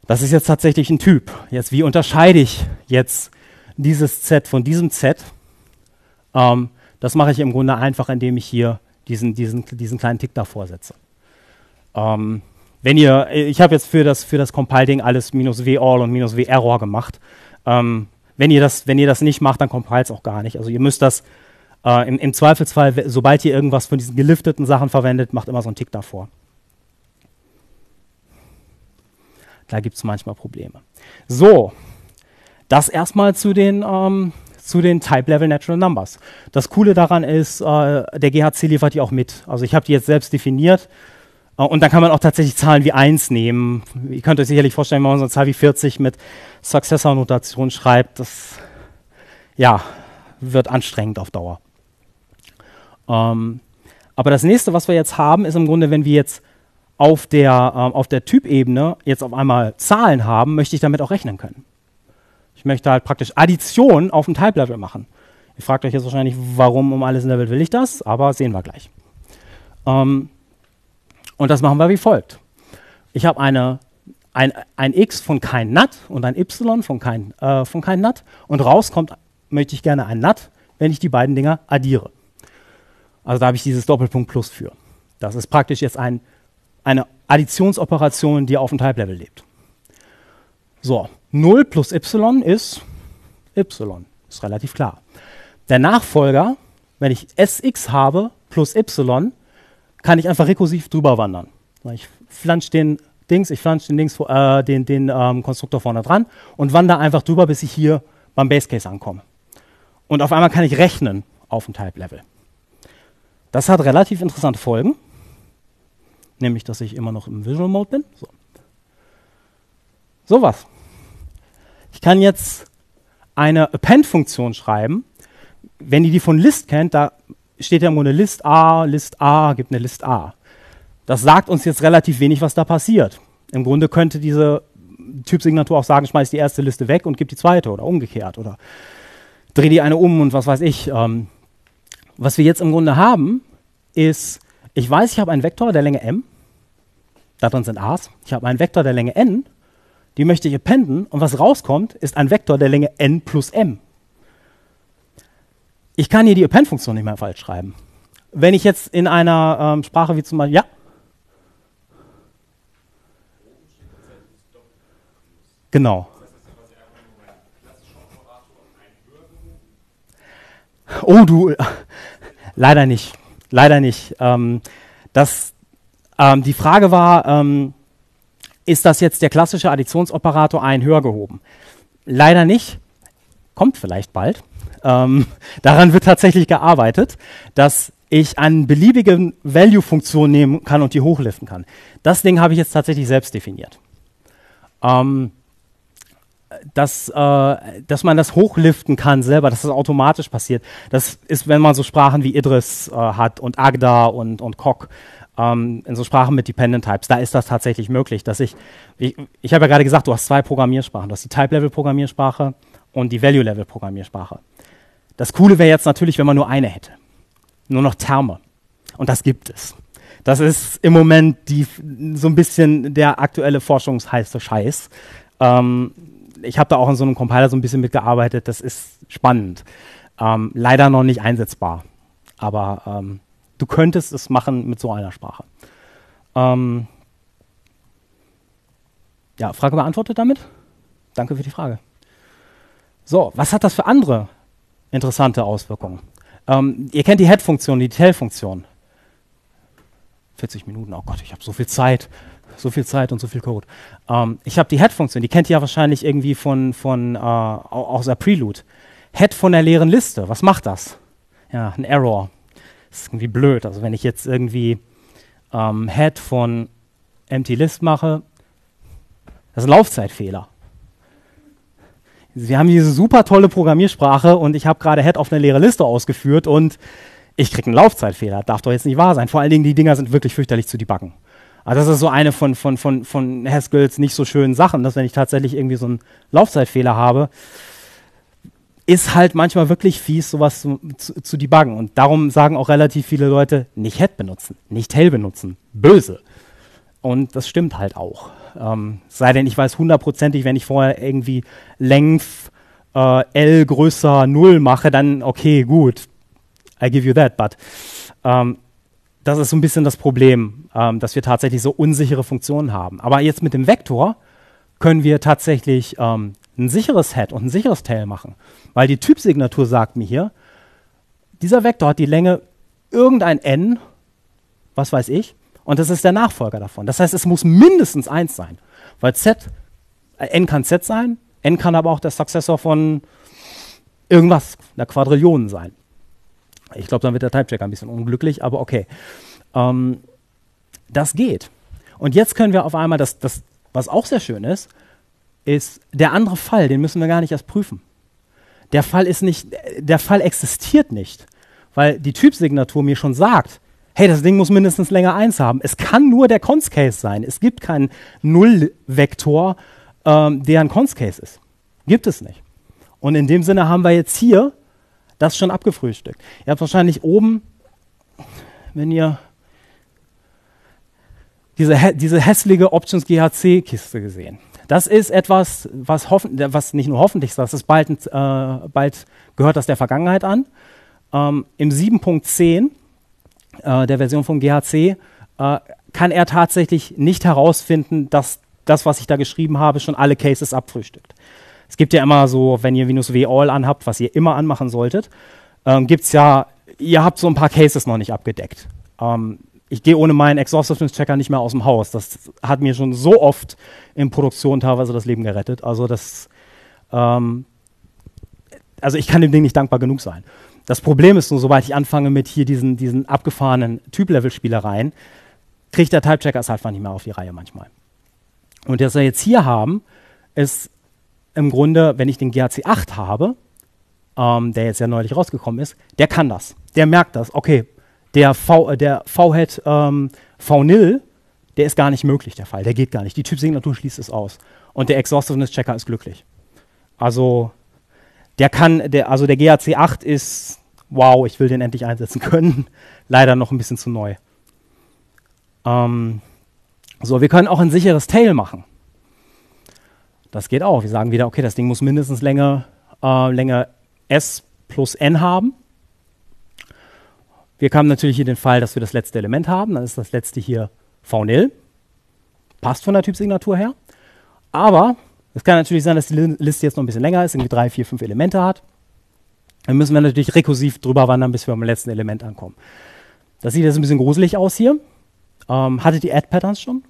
Das ist jetzt tatsächlich ein Typ. Jetzt, wie unterscheide ich jetzt dieses Z von diesem Z? Das mache ich im Grunde einfach, indem ich hier diesen kleinen Tick davor setze. Wenn ihr, ich habe jetzt für das Compile-Ding alles -w all und -w error gemacht. Wenn ihr das nicht macht, dann compile es auch gar nicht. Also ihr müsst das im Zweifelsfall, sobald ihr irgendwas von diesen gelifteten Sachen verwendet, macht immer so einen Tick davor. Da gibt es manchmal Probleme. So, das erstmal zu den Type-Level Natural Numbers. Das Coole daran ist, der GHC liefert die auch mit. Also ich habe die jetzt selbst definiert. Und dann kann man auch tatsächlich Zahlen wie 1 nehmen. Ihr könnt euch sicherlich vorstellen, wenn man so eine Zahl wie 40 mit Successor-Notation schreibt, das ja, wird anstrengend auf Dauer. Aber das nächste, was wir jetzt haben, ist im Grunde, wenn wir jetzt auf der Typebene jetzt auf einmal Zahlen haben, möchte ich damit auch rechnen können. Ich möchte halt praktisch Addition auf dem Type-Level machen. Ihr fragt euch jetzt wahrscheinlich, warum um alles in der Welt will ich das? Aber sehen wir gleich. Und das machen wir wie folgt. Ich habe eine ein X von kein Nat und ein Y von kein Nat und rauskommt, möchte ich gerne ein Nat, wenn ich die beiden Dinger addiere. Also da habe ich dieses Doppelpunkt plus für. Das ist praktisch jetzt eine Additionsoperation, die auf dem Type-Level lebt. So, 0 plus y ist y, ist relativ klar. Der Nachfolger, wenn ich sx habe plus y, kann ich einfach rekursiv drüber wandern. Ich flansche den Dings, Konstruktor vorne dran und wandere einfach drüber, bis ich hier beim Basecase ankomme. Und auf einmal kann ich rechnen auf dem Type-Level. Das hat relativ interessante Folgen, nämlich, dass ich immer noch im Visual Mode bin. So. So was. Ich kann jetzt eine Append-Funktion schreiben. Wenn ihr die von List kennt, da steht ja immer eine List A, gibt eine List A. Das sagt uns jetzt relativ wenig, was da passiert. Im Grunde könnte diese Typsignatur auch sagen, schmeiß die erste Liste weg und gib die zweite oder umgekehrt oder dreh die eine um und was weiß ich. Was wir jetzt im Grunde haben, ist, ich weiß, ich habe einen Vektor der Länge m, da drin sind a's, ich habe einen Vektor der Länge n, die möchte ich appenden und was rauskommt, ist ein Vektor der Länge n plus m. Ich kann hier die Append-Funktion nicht mehr falsch schreiben. Wenn ich jetzt in einer Sprache wie zum Beispiel, ja? Genau. Oh, du, leider nicht. Leider nicht. Die Frage war, ist das jetzt der klassische Additionsoperator ein höher gehoben? Leider nicht. Kommt vielleicht bald. Daran wird tatsächlich gearbeitet, dass ich einen beliebigen Value-Funktion nehmen kann und die hochliften kann. Das Ding habe ich jetzt tatsächlich selbst definiert. Dass man das hochliften kann selber, dass das automatisch passiert. Das ist, wenn man so Sprachen wie Idris hat und Agda und Kok, in so Sprachen mit Dependent Types, da ist das tatsächlich möglich, dass ich habe ja gerade gesagt, du hast zwei Programmiersprachen, du hast die Type-Level-Programmiersprache und die Value-Level-Programmiersprache. Das Coole wäre jetzt natürlich, wenn man nur eine hätte. Nur noch Terme. Und das gibt es. Das ist im Moment so ein bisschen der aktuelle forschungsheiße Scheiß. Ich habe da auch in so einem Compiler so ein bisschen mitgearbeitet, das ist spannend. Leider noch nicht einsetzbar, aber du könntest es machen mit so einer Sprache. Ja, Frage beantwortet damit? Danke für die Frage. So, was hat das für andere interessante Auswirkungen? Ihr kennt die Head-Funktion, die Tail-Funktion. 40 Minuten, oh Gott, ich habe so viel Zeit. So viel Zeit und so viel Code. Ich habe die Head-Funktion, die kennt ihr ja wahrscheinlich irgendwie aus der Prelude. Head von der leeren Liste, was macht das? Ja, ein Error. Das ist irgendwie blöd. Also wenn ich jetzt irgendwie Head von empty list mache, das ist ein Laufzeitfehler. Wir haben diese super tolle Programmiersprache und ich habe gerade Head auf eine leere Liste ausgeführt und ich kriege einen Laufzeitfehler. Darf doch jetzt nicht wahr sein. Vor allen Dingen, die Dinger sind wirklich fürchterlich zu debuggen. Also das ist so eine von Haskells nicht so schönen Sachen, dass wenn ich tatsächlich irgendwie so einen Laufzeitfehler habe, ist halt manchmal wirklich fies, sowas zu debuggen. Und darum sagen auch relativ viele Leute, nicht Head benutzen, nicht Tail benutzen, böse. Und das stimmt halt auch. Sei denn, ich weiß hundertprozentig, wenn ich vorher irgendwie Length L größer 0 mache, dann okay, gut, I give you that, but... das ist so ein bisschen das Problem, dass wir tatsächlich so unsichere Funktionen haben. Aber jetzt mit dem Vektor können wir tatsächlich ein sicheres Head und ein sicheres Tail machen. Weil die Typsignatur sagt mir hier, dieser Vektor hat die Länge irgendein n, was weiß ich, und das ist der Nachfolger davon. Das heißt, es muss mindestens 1 sein. Weil n kann z sein, n kann aber auch der Successor von irgendwas, einer Quadrillion sein. Ich glaube, dann wird der Typechecker ein bisschen unglücklich, aber okay. Das geht. Und jetzt können wir auf einmal, was auch sehr schön ist, ist der andere Fall, den müssen wir gar nicht erst prüfen. Der Fall existiert nicht, weil die Typsignatur mir schon sagt, hey, das Ding muss mindestens Länge 1 haben. Es kann nur der Cons-Case sein. Es gibt keinen Null-Vektor, der ein Cons-Case ist. Gibt es nicht. Und in dem Sinne haben wir jetzt hier das schon abgefrühstückt. Ihr habt wahrscheinlich oben, wenn ihr diese hässliche Options GHC-Kiste gesehen. Das ist etwas, was nicht nur hoffentlich ist, das ist bald gehört das der Vergangenheit an. Im 7.10 der Version von GHC kann er tatsächlich nicht herausfinden, dass das, was ich da geschrieben habe, schon alle Cases abfrühstückt. Es gibt ja immer so, wenn ihr -w all anhabt, was ihr immer anmachen solltet, gibt's ja, ihr habt so ein paar Cases noch nicht abgedeckt. Ich gehe ohne meinen Exhaustiveness-Checker nicht mehr aus dem Haus. Das hat mir schon so oft in Produktion teilweise das Leben gerettet. Also das, also ich kann dem Ding nicht dankbar genug sein. Das Problem ist nur, sobald ich anfange mit hier diesen abgefahrenen Typ-Level-Spielereien, kriegt der Type-Checker es halt einfach nicht mehr auf die Reihe manchmal. Und was wir jetzt hier haben, ist im Grunde, wenn ich den GHC 8 habe, der jetzt ja neulich rausgekommen ist, der kann das. Der merkt das. Okay, der V-Head V-Nil, der ist gar nicht möglich, der Fall. Der geht gar nicht. Die Typsignatur schließt es aus. Und der Exhaustiveness-Checker ist glücklich. Also der GHC 8 ist, wow, ich will den endlich einsetzen können. Leider noch ein bisschen zu neu. So, wir können auch ein sicheres Tail machen. Das geht auch. Wir sagen wieder, okay, das Ding muss mindestens Länge S+N haben. Wir haben natürlich hier den Fall, dass wir das letzte Element haben. Dann ist das letzte hier V-Nil. Passt von der Typsignatur her. Aber es kann natürlich sein, dass die Liste jetzt noch ein bisschen länger ist, irgendwie 3, 4, 5 Elemente hat. Dann müssen wir natürlich rekursiv drüber wandern, bis wir am letzten Element ankommen. Das sieht jetzt ein bisschen gruselig aus hier. Hattet ihr Add-Patterns schon?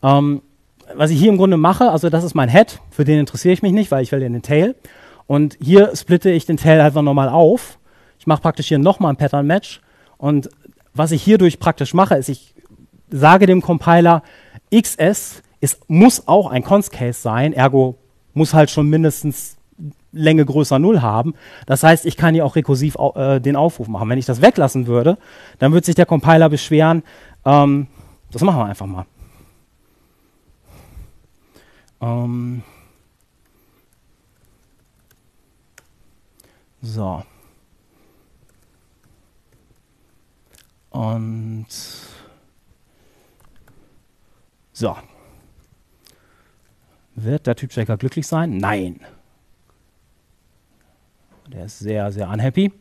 Was ich hier im Grunde mache, also das ist mein Head, für den interessiere ich mich nicht, weil ich will den Tail. Und hier splitte ich den Tail einfach nochmal auf. Ich mache praktisch hier nochmal ein Pattern-Match. Und was ich hierdurch praktisch mache, ist, ich sage dem Compiler, XS muss auch ein Const-Case sein, ergo muss halt schon mindestens Länge größer 0 haben. Das heißt, ich kann hier auch rekursiv den Aufruf machen. Wenn ich das weglassen würde, dann wird sich der Compiler beschweren. Das machen wir einfach mal. So. Und so. Wird der Typchecker glücklich sein? Nein. Der ist sehr, sehr unhappy.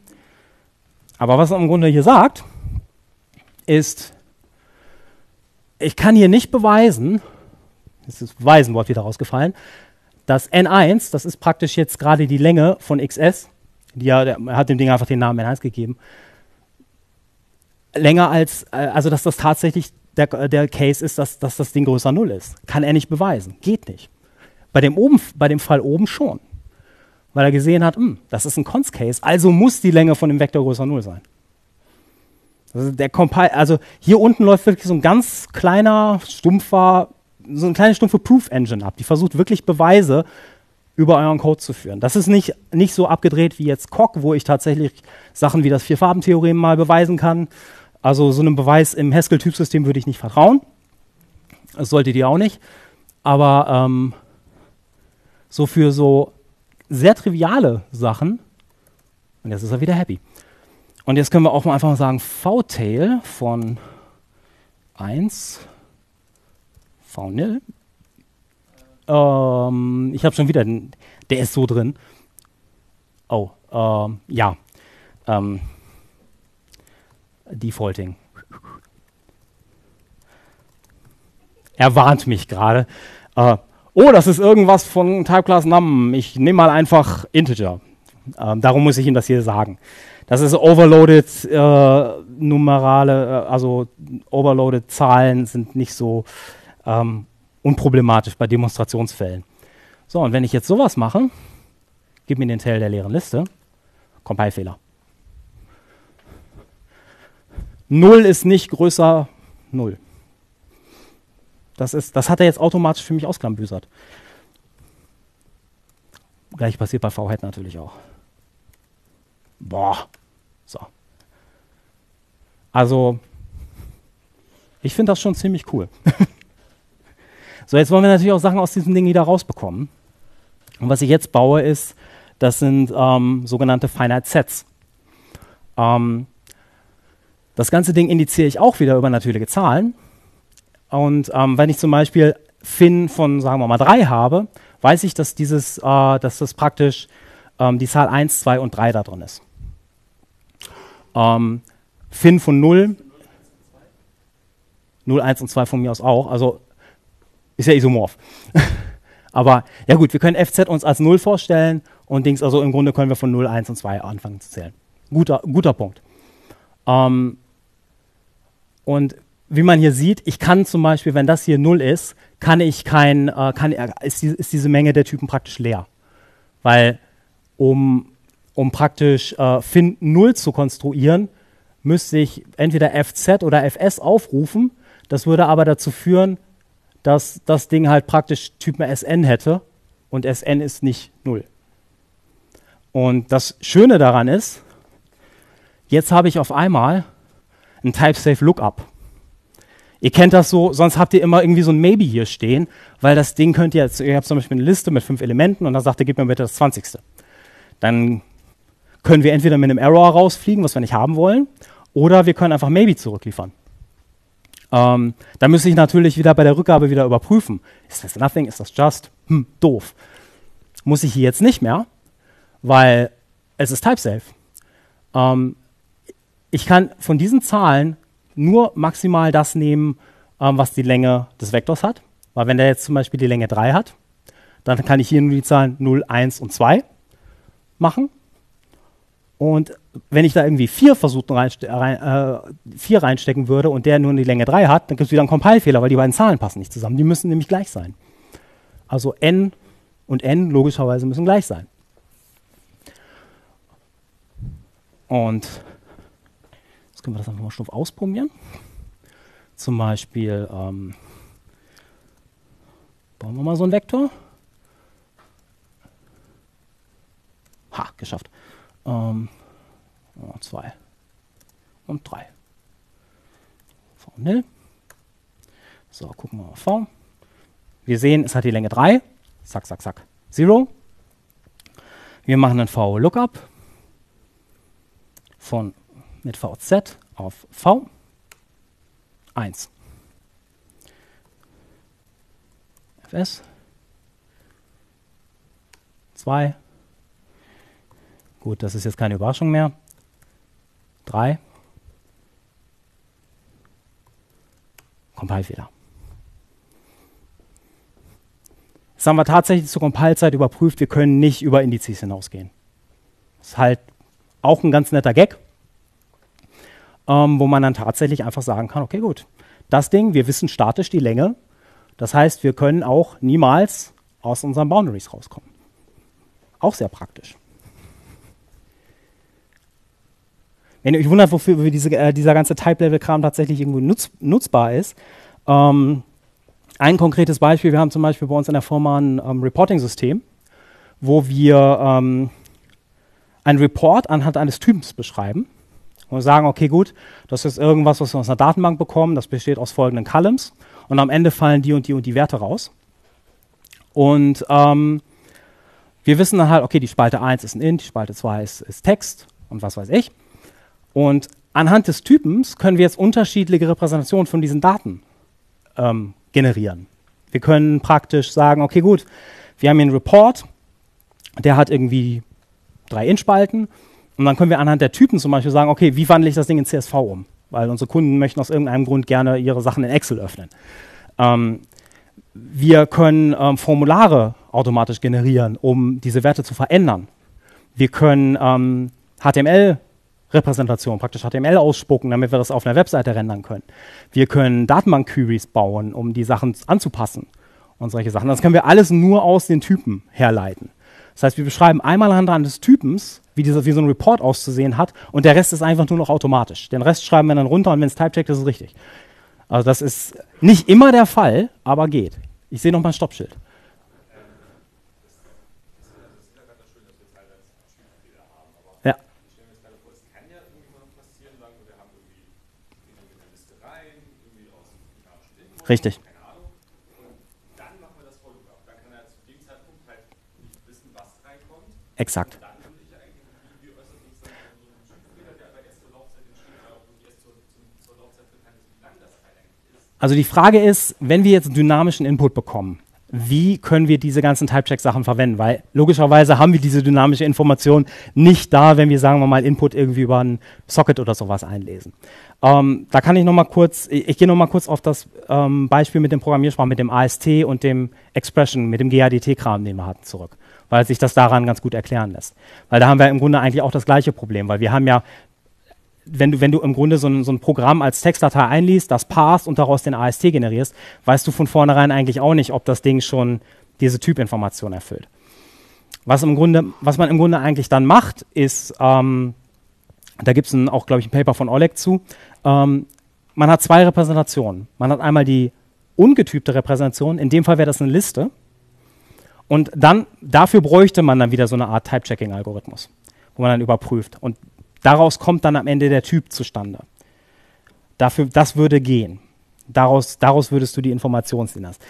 Aber was er im Grunde hier sagt, ist, ich kann hier nicht beweisen, das ist das Beweisenwort wieder rausgefallen, dass N1, das ist praktisch jetzt gerade die Länge von XS, er hat dem Ding einfach den Namen N1 gegeben, länger als, also dass das tatsächlich der Case ist, dass das Ding größer 0 ist. Kann er nicht beweisen. Geht nicht. Bei dem Fall oben schon. Weil er gesehen hat, das ist ein Const-Case, also muss die Länge von dem Vektor größer 0 sein. Also, hier unten läuft wirklich so ein ganz kleiner, stumpfer, so eine kleine stumpfe Proof-Engine ab. Die versucht wirklich Beweise über euren Code zu führen. Das ist nicht so abgedreht wie jetzt Coq, wo ich tatsächlich Sachen wie das Vier-Farben-Theorem mal beweisen kann. Also so einem Beweis im Haskell-Typsystem würde ich nicht vertrauen. Das solltet ihr auch nicht. Aber so für so sehr triviale Sachen. Und jetzt ist er wieder happy. Und jetzt können wir auch mal einfach sagen, v-tail von 1 v-nil. Ich habe schon wieder den, der ist so drin. Oh, ja. Defaulting. Er warnt mich gerade. Oh, das ist irgendwas von Typeclass Num. Ich nehme mal einfach Integer. Darum muss ich ihm das hier sagen. Das ist overloaded numerale, also overloaded Zahlen sind nicht so unproblematisch bei Demonstrationsfällen. So, und wenn ich jetzt sowas mache, gib mir den Tail der leeren Liste. Compile-Fehler. 0 ist nicht größer 0. Das hat er jetzt automatisch für mich ausklambüsert. Gleich passiert bei V-Head natürlich auch. Boah. So. Also, ich finde das schon ziemlich cool. So, jetzt wollen wir natürlich auch Sachen aus diesem Ding wieder rausbekommen. Und was ich jetzt baue ist, das sind sogenannte Finite Sets. Das ganze Ding indiziere ich auch wieder über natürliche Zahlen. Und wenn ich zum Beispiel Fin von, sagen wir mal, 3 habe, weiß ich, dass das praktisch die Zahl 1, 2 und 3 da drin ist. Fin von 0, 0, 1 und 2 von mir aus auch, also ist ja isomorph. Aber ja gut, wir können FZ uns als 0 vorstellen und Dings, also im Grunde können wir von 0, 1 und 2 anfangen zu zählen. Guter Punkt. Und wie man hier sieht, ich kann zum Beispiel, wenn das hier 0 ist, kann ich kein, ist diese Menge der Typen praktisch leer. Weil um praktisch Fin 0 zu konstruieren, müsste ich entweder FZ oder FS aufrufen. Das würde aber dazu führen, dass das Ding halt praktisch Typen SN hätte und SN ist nicht 0. Und das Schöne daran ist, jetzt habe ich auf einmal ein Type-Safe-Lookup. Ihr kennt das so, sonst habt ihr immer irgendwie so ein Maybe hier stehen, weil das Ding könnt ihr, ihr habt zum Beispiel eine Liste mit 5 Elementen und dann sagt ihr, gib mir bitte das 20. Dann können wir entweder mit einem Error rausfliegen, was wir nicht haben wollen, oder wir können einfach Maybe zurückliefern. Da müsste ich natürlich wieder bei der Rückgabe wieder überprüfen. Ist das nothing? Ist das just? Doof. Muss ich hier jetzt nicht mehr, weil es ist type-safe. Ich kann von diesen Zahlen nur maximal das nehmen, was die Länge des Vektors hat. Weil wenn der jetzt zum Beispiel die Länge 3 hat, dann kann ich hier nur die Zahlen 0, 1 und 2 machen. Und wenn ich da irgendwie 4 versucht, 4 reinstecken würde und der nur die Länge 3 hat, dann gibt es wieder einen Compile-Fehler, weil die beiden Zahlen passen nicht zusammen. Die müssen nämlich gleich sein. Also n und n logischerweise müssen gleich sein. Und jetzt können wir das einfach mal stumpf ausprobieren. Zum Beispiel bauen wir mal so einen Vektor. Ha, geschafft. 2 und 3. V nil. So, gucken wir mal auf V. Wir sehen, es hat die Länge 3. Zack, zack, zack. 0. Wir machen ein V-Lookup mit VZ auf V. 1. FS. 2. Gut, das ist jetzt keine Überraschung mehr. 3. Compile-Fehler. Das haben wir tatsächlich zur Compile-Zeit überprüft. Wir können nicht über Indizes hinausgehen. Das ist halt auch ein ganz netter Gag, wo man dann tatsächlich einfach sagen kann, okay, gut, das Ding, wir wissen statisch die Länge. Das heißt, wir können auch niemals aus unseren Boundaries rauskommen. Auch sehr praktisch. Wenn ihr euch wundert, wofür dieser ganze Type-Level-Kram tatsächlich irgendwie nutzbar ist, ein konkretes Beispiel, wir haben zum Beispiel bei uns in der Firma ein Reporting-System, wo wir einen Report anhand eines Typens beschreiben und sagen, okay gut, das ist irgendwas, was wir aus einer Datenbank bekommen, das besteht aus folgenden Columns und am Ende fallen die und die und die Werte raus. Und wir wissen dann halt, okay, die Spalte 1 ist ein Int, die Spalte 2 ist Text und was weiß ich. Und anhand des Typens können wir jetzt unterschiedliche Repräsentationen von diesen Daten generieren. Wir können praktisch sagen, okay gut, wir haben hier einen Report, der hat irgendwie 3 Int-Spalten und dann können wir anhand der Typen zum Beispiel sagen, okay, wie wandle ich das Ding in CSV um? Weil unsere Kunden möchten aus irgendeinem Grund gerne ihre Sachen in Excel öffnen. Wir können Formulare automatisch generieren, um diese Werte zu verändern. Wir können HTML Repräsentation, praktisch HTML ausspucken, damit wir das auf einer Webseite rendern können. Wir können Datenbank-Queries bauen, um die Sachen anzupassen und solche Sachen. Das können wir alles nur aus den Typen herleiten. Das heißt, wir beschreiben einmal anhand des Typens, wie so ein Report auszusehen hat und der Rest ist einfach nur noch automatisch. Den Rest schreiben wir dann runter und wenn es typecheckt, ist es richtig. Also das ist nicht immer der Fall, aber geht. Ich sehe noch mal ein Stoppschild. Richtig. Und dann machen wir das Vorlookup. Dann kann er zu dem Zeitpunkt halt nicht wissen, was reinkommt. Exakt. Und dann würde ich eigentlich, wie äußert sich das, so ein Typ, der bei der ersten Laufzeit entsteht, auch irgendwie erst zur Also die Frage ist, wenn wir jetzt dynamischen Input bekommen, wie können wir diese ganzen Type-Check-Sachen verwenden? Weil logischerweise haben wir diese dynamische Information nicht da, wenn wir, sagen wir mal, Input irgendwie über einen Socket oder sowas einlesen. Da kann ich nochmal kurz, ich gehe nochmal kurz auf das Beispiel mit dem Programmiersprachen, mit dem AST und dem Expression, mit dem GADT-Kram, den wir hatten, zurück, weil sich das daran ganz gut erklären lässt. Weil da haben wir im Grunde eigentlich auch das gleiche Problem, weil wir haben ja, wenn du im Grunde so ein Programm als Textdatei einliest, das parsst und daraus den AST generierst, weißt du von vornherein eigentlich auch nicht, ob das Ding schon diese Typinformation erfüllt. Was man im Grunde eigentlich dann macht, ist, da gibt es auch, glaube ich, ein Paper von Oleg zu, man hat zwei Repräsentationen. Man hat einmal die ungetypte Repräsentation, in dem Fall wäre das eine Liste, und dann, dafür bräuchte man dann wieder so eine Art Type-Checking-Algorithmus, wo man dann überprüft. Und daraus kommt dann am Ende der Typ zustande. Das würde gehen. Daraus würdest du die Informationslinien hast.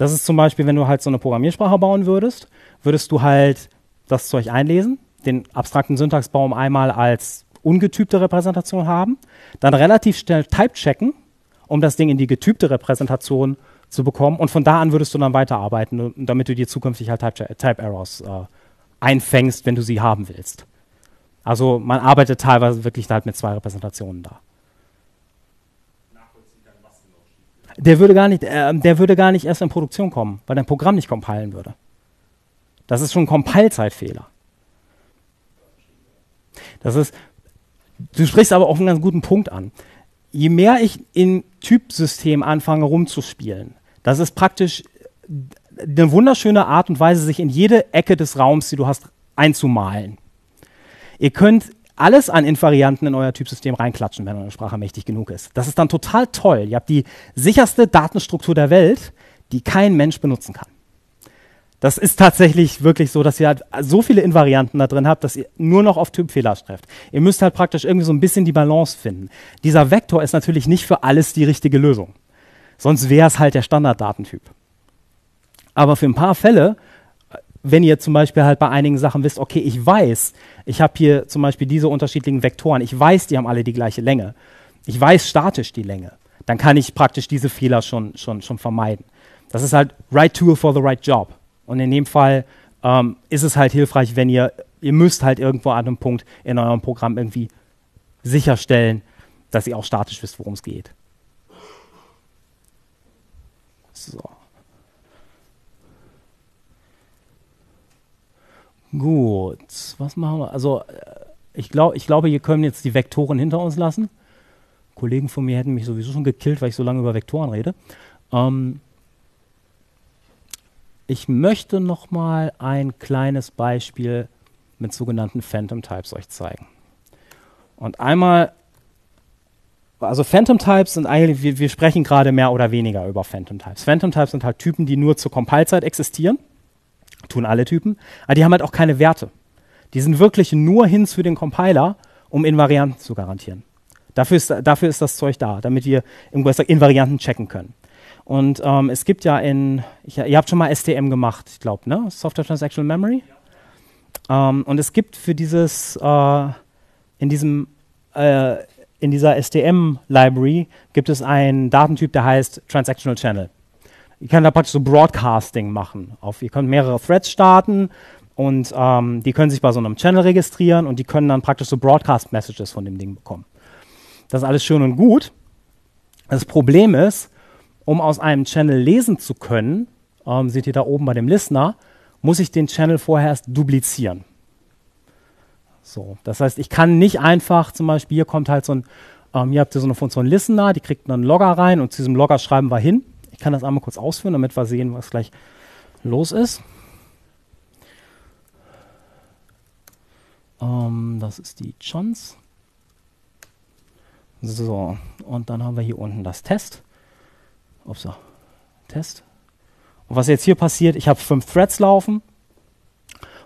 Das ist zum Beispiel, wenn du halt so eine Programmiersprache bauen würdest, würdest du halt das Zeug einlesen, den abstrakten Syntaxbaum einmal als ungetypte Repräsentation haben, dann relativ schnell type-checken, um das Ding in die getypte Repräsentation zu bekommen, und von da an würdest du dann weiterarbeiten, damit du dir zukünftig halt Type-Errors einfängst, wenn du sie haben willst. Also man arbeitet teilweise wirklich halt mit zwei Repräsentationen da. Der würde gar nicht erst in Produktion kommen, weil dein Programm nicht compilen würde. Das ist schon ein Compile-Zeitfehler. Du sprichst aber auch einen ganz guten Punkt an. Je mehr ich in Typsystemen anfange rumzuspielen, das ist praktisch eine wunderschöne Art und Weise, sich in jede Ecke des Raums, die du hast, einzumalen. Ihr könnt alles an Invarianten in euer Typsystem reinklatschen, wenn eure Sprache mächtig genug ist. Das ist dann total toll. Ihr habt die sicherste Datenstruktur der Welt, die kein Mensch benutzen kann. Das ist tatsächlich wirklich so, dass ihr halt so viele Invarianten da drin habt, dass ihr nur noch auf Typfehler trefft. Ihr müsst halt praktisch irgendwie so ein bisschen die Balance finden. Dieser Vektor ist natürlich nicht für alles die richtige Lösung. Sonst wäre es halt der Standarddatentyp. Aber für ein paar Fälle, wenn ihr zum Beispiel halt bei einigen Sachen wisst, okay, ich weiß, ich habe hier zum Beispiel diese unterschiedlichen Vektoren, ich weiß, die haben alle die gleiche Länge, ich weiß statisch die Länge, dann kann ich praktisch diese Fehler schon vermeiden. Das ist halt right tool for the right job. Und in dem Fall ist es halt hilfreich, wenn ihr müsst halt irgendwo an einem Punkt in eurem Programm irgendwie sicherstellen, dass ihr auch statisch wisst, worum es geht. So. Gut, was machen wir? Also ich glaube, wir können jetzt die Vektoren hinter uns lassen. Kollegen von mir hätten mich sowieso schon gekillt, weil ich so lange über Vektoren rede. Ich möchte noch mal ein kleines Beispiel mit sogenannten Phantom Types euch zeigen. Und einmal, also Phantom Types sind eigentlich, wir sprechen gerade mehr oder weniger über Phantom Types. Phantom Types sind halt Typen, die nur zur Compile-Zeit existieren, tun alle Typen, aber die haben halt auch keine Werte. Die sind wirklich nur hin für den Compiler, um Invarianten zu garantieren. Dafür ist das Zeug da, damit wir Invarianten checken können. Und es gibt ja ihr habt schon mal STM gemacht, ich glaube, ne? Software Transactional Memory. Ja. Und es gibt für dieses, in dieser STM-Library gibt es einen Datentyp, der heißt Transactional Channel. Ihr könnt da praktisch so Broadcasting machen. Ihr könnt mehrere Threads starten und die können sich bei so einem Channel registrieren und die können dann praktisch so Broadcast-Messages von dem Ding bekommen. Das ist alles schön und gut. Das Problem ist, um aus einem Channel lesen zu können, seht ihr da oben bei dem Listener, muss ich den Channel vorher erst duplizieren. So, das heißt, ich kann nicht einfach, zum Beispiel, hier kommt halt so ein, hier habt ihr so eine Funktion Listener, die kriegt einen Logger rein und zu diesem Logger schreiben wir hin. Ich kann das einmal kurz ausführen, damit wir sehen, was gleich los ist. Das ist die Chance. So, und dann haben wir hier unten das Test. Upsa. Test. Und was jetzt hier passiert, ich habe 5 Threads laufen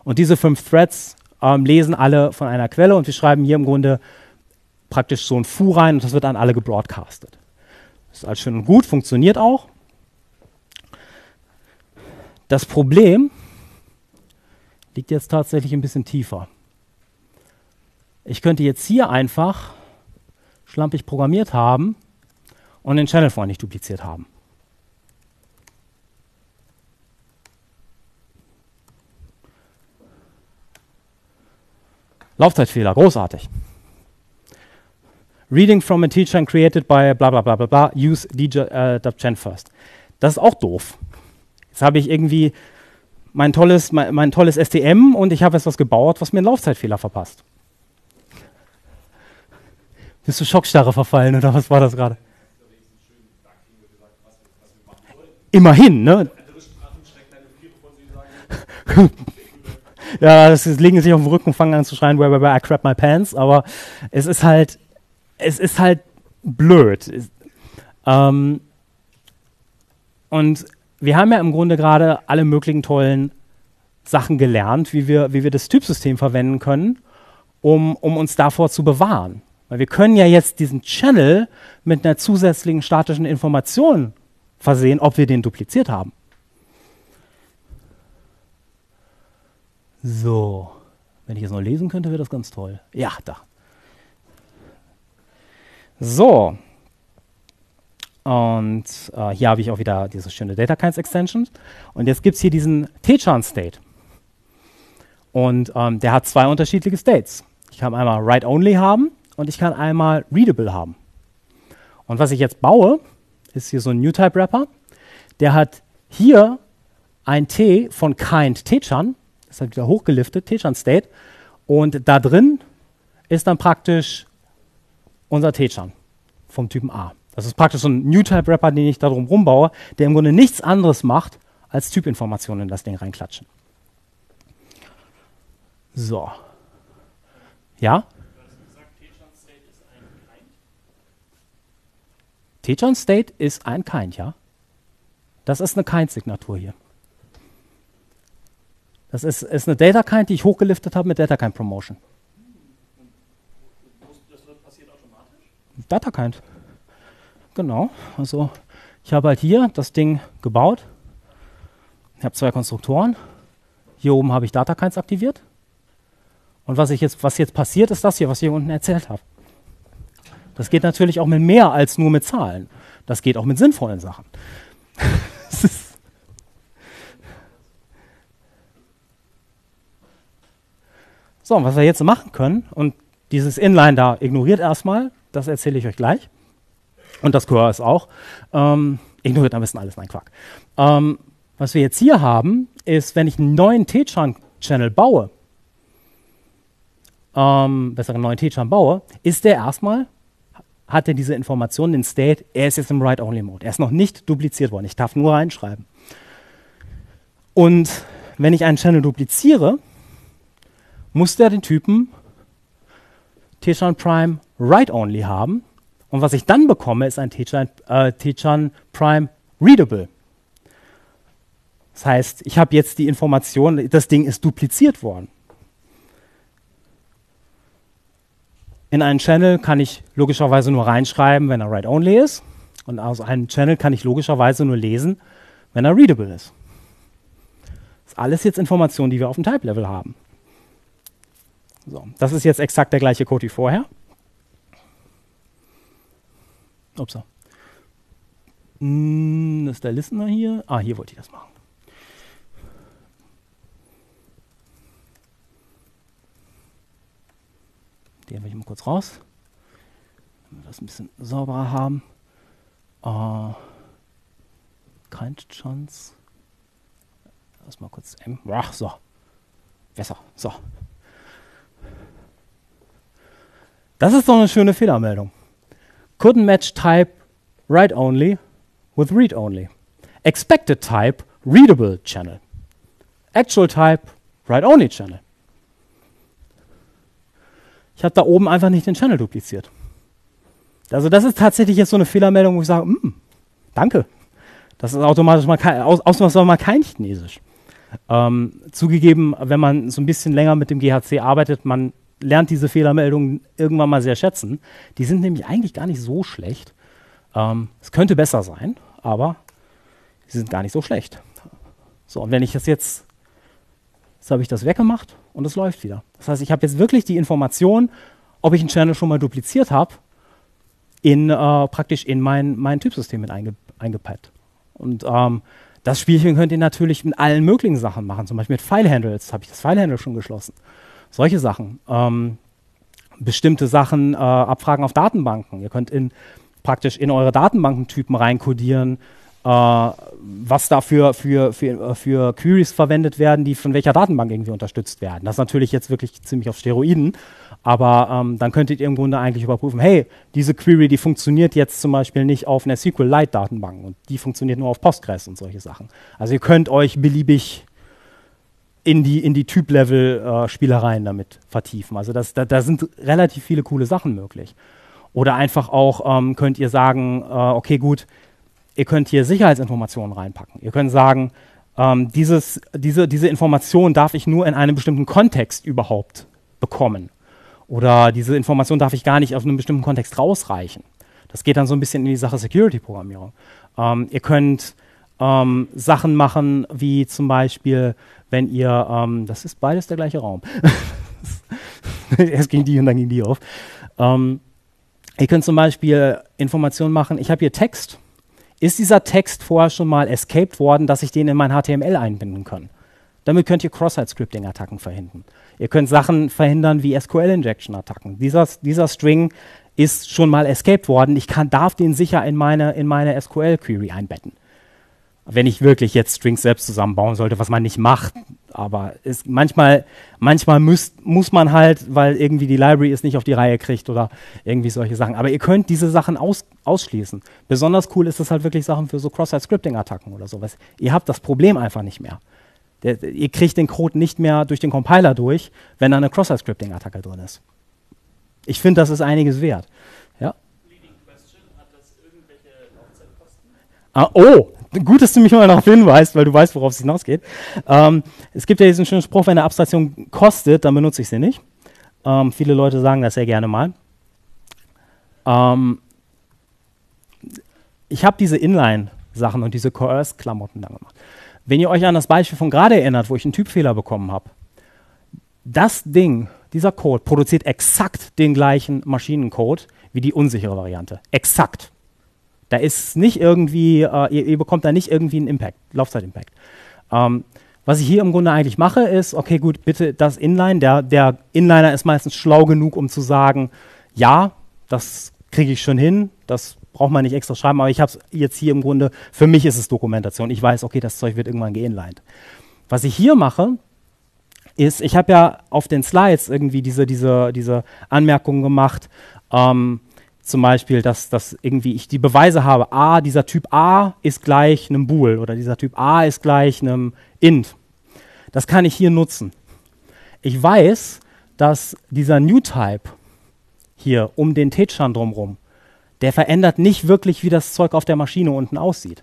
und diese 5 Threads lesen alle von einer Quelle und wir schreiben hier im Grunde praktisch so ein Foo rein und das wird an alle gebroadcastet. Ist alles schön und gut, funktioniert auch. Das Problem liegt jetzt tatsächlich ein bisschen tiefer. Ich könnte jetzt hier einfach schlampig programmiert haben und den Channel vorher nicht dupliziert haben. Laufzeitfehler, großartig. Reading from a teacher and created by bla bla bla bla bla, use djchan first. Das ist auch doof. Jetzt habe ich irgendwie mein tolles STM und ich habe jetzt was gebaut, was mir einen Laufzeitfehler verpasst. Bist du Schockstarre verfallen oder was war das gerade? Immerhin, ne? Ja, das legen sich auf den Rücken und fangen an zu schreien, I crap my pants, aber es ist halt blöd. Und wir haben ja im Grunde gerade alle möglichen tollen Sachen gelernt, wie wir das Typsystem verwenden können, um uns davor zu bewahren. Weil wir können ja jetzt diesen Channel mit einer zusätzlichen statischen Information versehen, ob wir den dupliziert haben. So, wenn ich es noch lesen könnte, wäre das ganz toll. Ja, da. So. Und hier habe ich auch wieder diese schöne DataKinds-Extension. Und jetzt gibt es hier diesen T-Chan-State. Und der hat zwei unterschiedliche States. Ich kann einmal Write-Only haben und ich kann einmal Readable haben. Und was ich jetzt baue, ist hier so ein New-Type-Wrapper. Der hat hier ein T von Kind T-Chan. Ist halt wieder hochgeliftet, T-Chan-State. Und da drin ist dann praktisch unser T-Chan vom Typen A. Das ist praktisch so ein New-Type-Wrapper, den ich da drum rumbaue, der im Grunde nichts anderes macht, als Typinformationen in das Ding reinklatschen. So. Ja? Du hast gesagt, T-Chan-State ist ein Kind? T-Chan-State ist ein Kind, ja. Das ist eine Kind-Signatur hier. Das ist eine DataKind, die ich hochgeliftet habe mit DataKind Promotion. Das passiert automatisch? DataKind. Genau. Also ich habe halt hier das Ding gebaut. Ich habe zwei Konstruktoren. Hier oben habe ich DataKinds aktiviert. Und was jetzt passiert, ist das hier, was ich hier unten erzählt habe. Das geht natürlich auch mit mehr als nur mit Zahlen. Das geht auch mit sinnvollen Sachen. Das ist so, und was wir jetzt machen können, und dieses Inline da ignoriert erstmal, das erzähle ich euch gleich. Und das Core ist auch. Ignoriert am besten alles, nein, Quack. Was wir jetzt hier haben, ist, wenn ich einen neuen T-Chan-Channel baue, ist der erstmal, hat er diese Informationen in State, er ist jetzt im Write-Only-Mode. Er ist noch nicht dupliziert worden, ich darf nur reinschreiben. Und wenn ich einen Channel dupliziere, muss der den Typen T-Chan Prime Write Only haben. Und was ich dann bekomme, ist ein T-Chan Prime Readable. Das heißt, ich habe jetzt die Information, das Ding ist dupliziert worden. In einen Channel kann ich logischerweise nur reinschreiben, wenn er Write Only ist. Und aus einem Channel kann ich logischerweise nur lesen, wenn er Readable ist. Das ist alles jetzt Information, die wir auf dem Type-Level haben. So, das ist jetzt exakt der gleiche Code wie vorher. Ups. Das ist der Listener hier. Ah, hier wollte ich das machen. Den will ich mal kurz raus. Damit wir das ein bisschen sauberer haben. Keine Chance. Lass mal kurz M. Ach, so. Besser. So. Das ist doch eine schöne Fehlermeldung. Couldn't match type write only with read only. Expected type readable channel. Actual type write only channel. Ich habe da oben einfach nicht den Channel dupliziert. Also das ist tatsächlich jetzt so eine Fehlermeldung, wo ich sage, danke. Das ist automatisch mal ausnahmsweise mal kein Chinesisch. Zugegeben, wenn man so ein bisschen länger mit dem GHC arbeitet, man lernt diese Fehlermeldungen irgendwann mal sehr schätzen. Die sind nämlich eigentlich gar nicht so schlecht. Es könnte besser sein, aber sie sind gar nicht so schlecht. So, und wenn ich das jetzt habe ich das weggemacht und es läuft wieder. Das heißt, ich habe jetzt wirklich die Information, ob ich einen Channel schon mal dupliziert habe, praktisch in mein Typsystem mit eingepackt. Und das Spielchen könnt ihr natürlich mit allen möglichen Sachen machen, zum Beispiel mit File-Handles, habe ich das File-Handle schon geschlossen, solche Sachen. Bestimmte Sachen abfragen auf Datenbanken, ihr könnt praktisch in eure Datenbankentypen reinkodieren, was da für Queries verwendet werden, die von welcher Datenbank irgendwie unterstützt werden. Das ist natürlich jetzt wirklich ziemlich auf Steroiden, aber dann könntet ihr im Grunde eigentlich überprüfen, hey, diese Query, die funktioniert jetzt zum Beispiel nicht auf einer SQLite-Datenbank und die funktioniert nur auf Postgres und solche Sachen. Also ihr könnt euch beliebig in die Typ-Level-Spielereien damit vertiefen. Also da sind relativ viele coole Sachen möglich. Oder einfach auch könnt ihr sagen, okay, gut, ihr könnt hier Sicherheitsinformationen reinpacken. Ihr könnt sagen, diese Information darf ich nur in einem bestimmten Kontext überhaupt bekommen. Oder diese Information darf ich gar nicht aus einem bestimmten Kontext rausreichen. Das geht dann so ein bisschen in die Sache Security-Programmierung. Ihr könnt Sachen machen, wie zum Beispiel, wenn ihr, das ist beides der gleiche Raum. Erst ging die und dann ging die auf. Ihr könnt zum Beispiel Informationen machen, ich habe hier Text. Ist dieser Text vorher schon mal escaped worden, dass ich den in mein HTML einbinden kann? Damit könnt ihr Cross-Site-Scripting-Attacken verhindern. Ihr könnt Sachen verhindern wie SQL-Injection-Attacken. Dieser String ist schon mal escaped worden, ich darf den sicher in meine SQL-Query einbetten. Wenn ich wirklich jetzt Strings selbst zusammenbauen sollte, was man nicht macht, aber ist manchmal muss man halt, weil irgendwie die Library es nicht auf die Reihe kriegt oder irgendwie solche Sachen. Aber ihr könnt diese Sachen ausschließen. Besonders cool ist es halt wirklich Sachen für so Cross-Site-Scripting-Attacken oder sowas. Ihr habt das Problem einfach nicht mehr. Ihr kriegt den Code nicht mehr durch den Compiler durch, wenn da eine Cross-Site-Scripting-Attacke drin ist. Ich finde, das ist einiges wert. Ja? Hat das irgendwelche Laufzeitkosten? Ah, oh! Gut, dass du mich mal darauf hinweist, weil du weißt, worauf es hinausgeht. Es gibt ja diesen schönen Spruch, wenn eine Abstraktion kostet, dann benutze ich sie nicht. Viele Leute sagen das sehr gerne mal. Ich habe diese Inline-Sachen und diese Coerce-Klamotten dann gemacht. Wenn ihr euch an das Beispiel von gerade erinnert, wo ich einen Typfehler bekommen habe, das Ding, dieser Code, produziert exakt den gleichen Maschinencode wie die unsichere Variante. Exakt. Da ist nicht irgendwie, ihr bekommt da nicht irgendwie einen Impact, Laufzeit-Impact. Was ich hier im Grunde eigentlich mache, ist, okay, gut, bitte das Inline. Der Inliner ist meistens schlau genug, um zu sagen, ja, das kriege ich schon hin, das braucht man nicht extra schreiben, aber ich habe es jetzt hier im Grunde, für mich ist es Dokumentation. Ich weiß, okay, das Zeug wird irgendwann geinlined. Was ich hier mache, ist, ich habe ja auf den Slides irgendwie diese Anmerkungen gemacht, zum Beispiel, dass irgendwie ich die Beweise habe, dieser Typ A ist gleich einem Bool oder dieser Typ A ist gleich einem Int. Das kann ich hier nutzen. Ich weiß, dass dieser Newtype hier um den Tetchan drumherum, der verändert nicht wirklich, wie das Zeug auf der Maschine unten aussieht.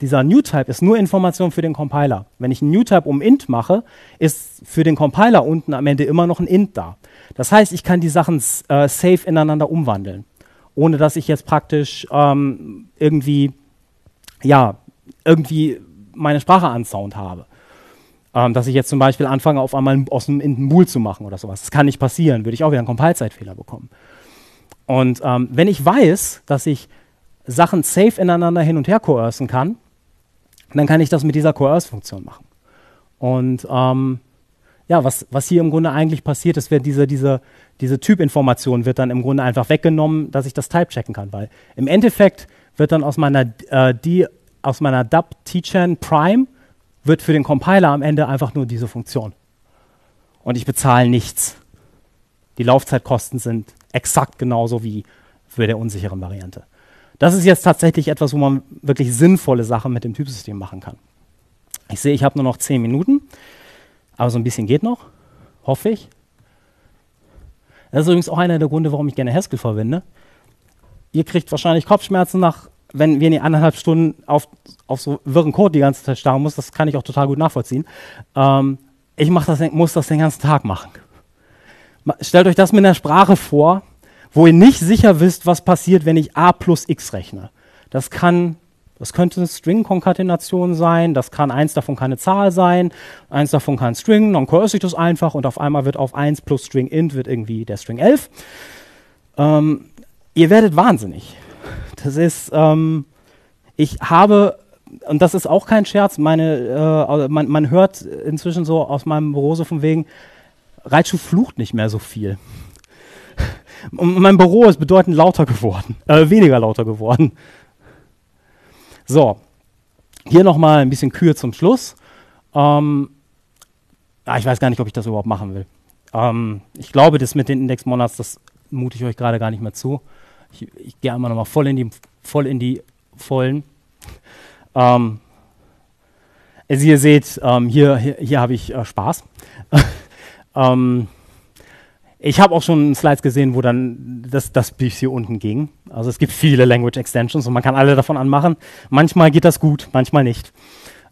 Dieser Newtype ist nur Information für den Compiler. Wenn ich einen Newtype um Int mache, ist für den Compiler unten am Ende immer noch ein Int da. Das heißt, ich kann die Sachen safe ineinander umwandeln, ohne dass ich jetzt praktisch irgendwie meine Sprache ansound habe. Dass ich jetzt zum Beispiel anfange, auf einmal aus dem Int ein Bool zu machen oder sowas. Das kann nicht passieren, würde ich auch wieder einen Compile-Zeitfehler bekommen. Und wenn ich weiß, dass ich Sachen safe ineinander hin und her coercen kann, dann kann ich das mit dieser Coerce-Funktion machen. Und ja, was hier im Grunde eigentlich passiert, ist, wird diese Typinformation wird dann im Grunde einfach weggenommen, dass ich das Type-checken kann, weil im Endeffekt wird dann aus meiner dub-tchan prime wird für den Compiler am Ende einfach nur diese Funktion. Und ich bezahle nichts. Die Laufzeitkosten sind exakt genauso wie für der unsicheren Variante. Das ist jetzt tatsächlich etwas, wo man wirklich sinnvolle Sachen mit dem Typsystem machen kann. Ich sehe, ich habe nur noch 10 Minuten. Aber so ein bisschen geht noch, hoffe ich. Das ist übrigens auch einer der Gründe, warum ich gerne Haskell verwende. Ihr kriegt wahrscheinlich Kopfschmerzen wenn wir in die 1,5 Stunden auf so wirren Code die ganze Zeit starren muss. Das kann ich auch total gut nachvollziehen. Ich muss das den ganzen Tag machen. Stellt euch das mit einer Sprache vor, wo ihr nicht sicher wisst, was passiert, wenn ich a plus x rechne. Das könnte eine String-Konkatenation sein, eins davon kann eine Zahl sein, eins davon kann String, dann coerce ich das einfach und auf einmal wird auf 1 plus String int wird irgendwie der String 11. Ihr werdet wahnsinnig. Das ist, ich habe, und das ist auch kein Scherz, man hört inzwischen so aus meinem Büro so von wegen, Raichoo flucht nicht mehr so viel. Und mein Büro ist bedeutend lauter geworden, weniger lauter geworden. So, hier nochmal ein bisschen Kür zum Schluss. Ich weiß gar nicht, ob ich das überhaupt machen will. Ich glaube, das mit den Indexmonats, das mute ich euch gerade gar nicht mehr zu. Ich gehe einmal nochmal voll in die Vollen. Also ihr seht, hier habe ich Spaß. Ich habe auch schon Slides gesehen, wo dann das Beef hier unten ging. Also es gibt viele Language Extensions und man kann alle davon anmachen. Manchmal geht das gut, manchmal nicht.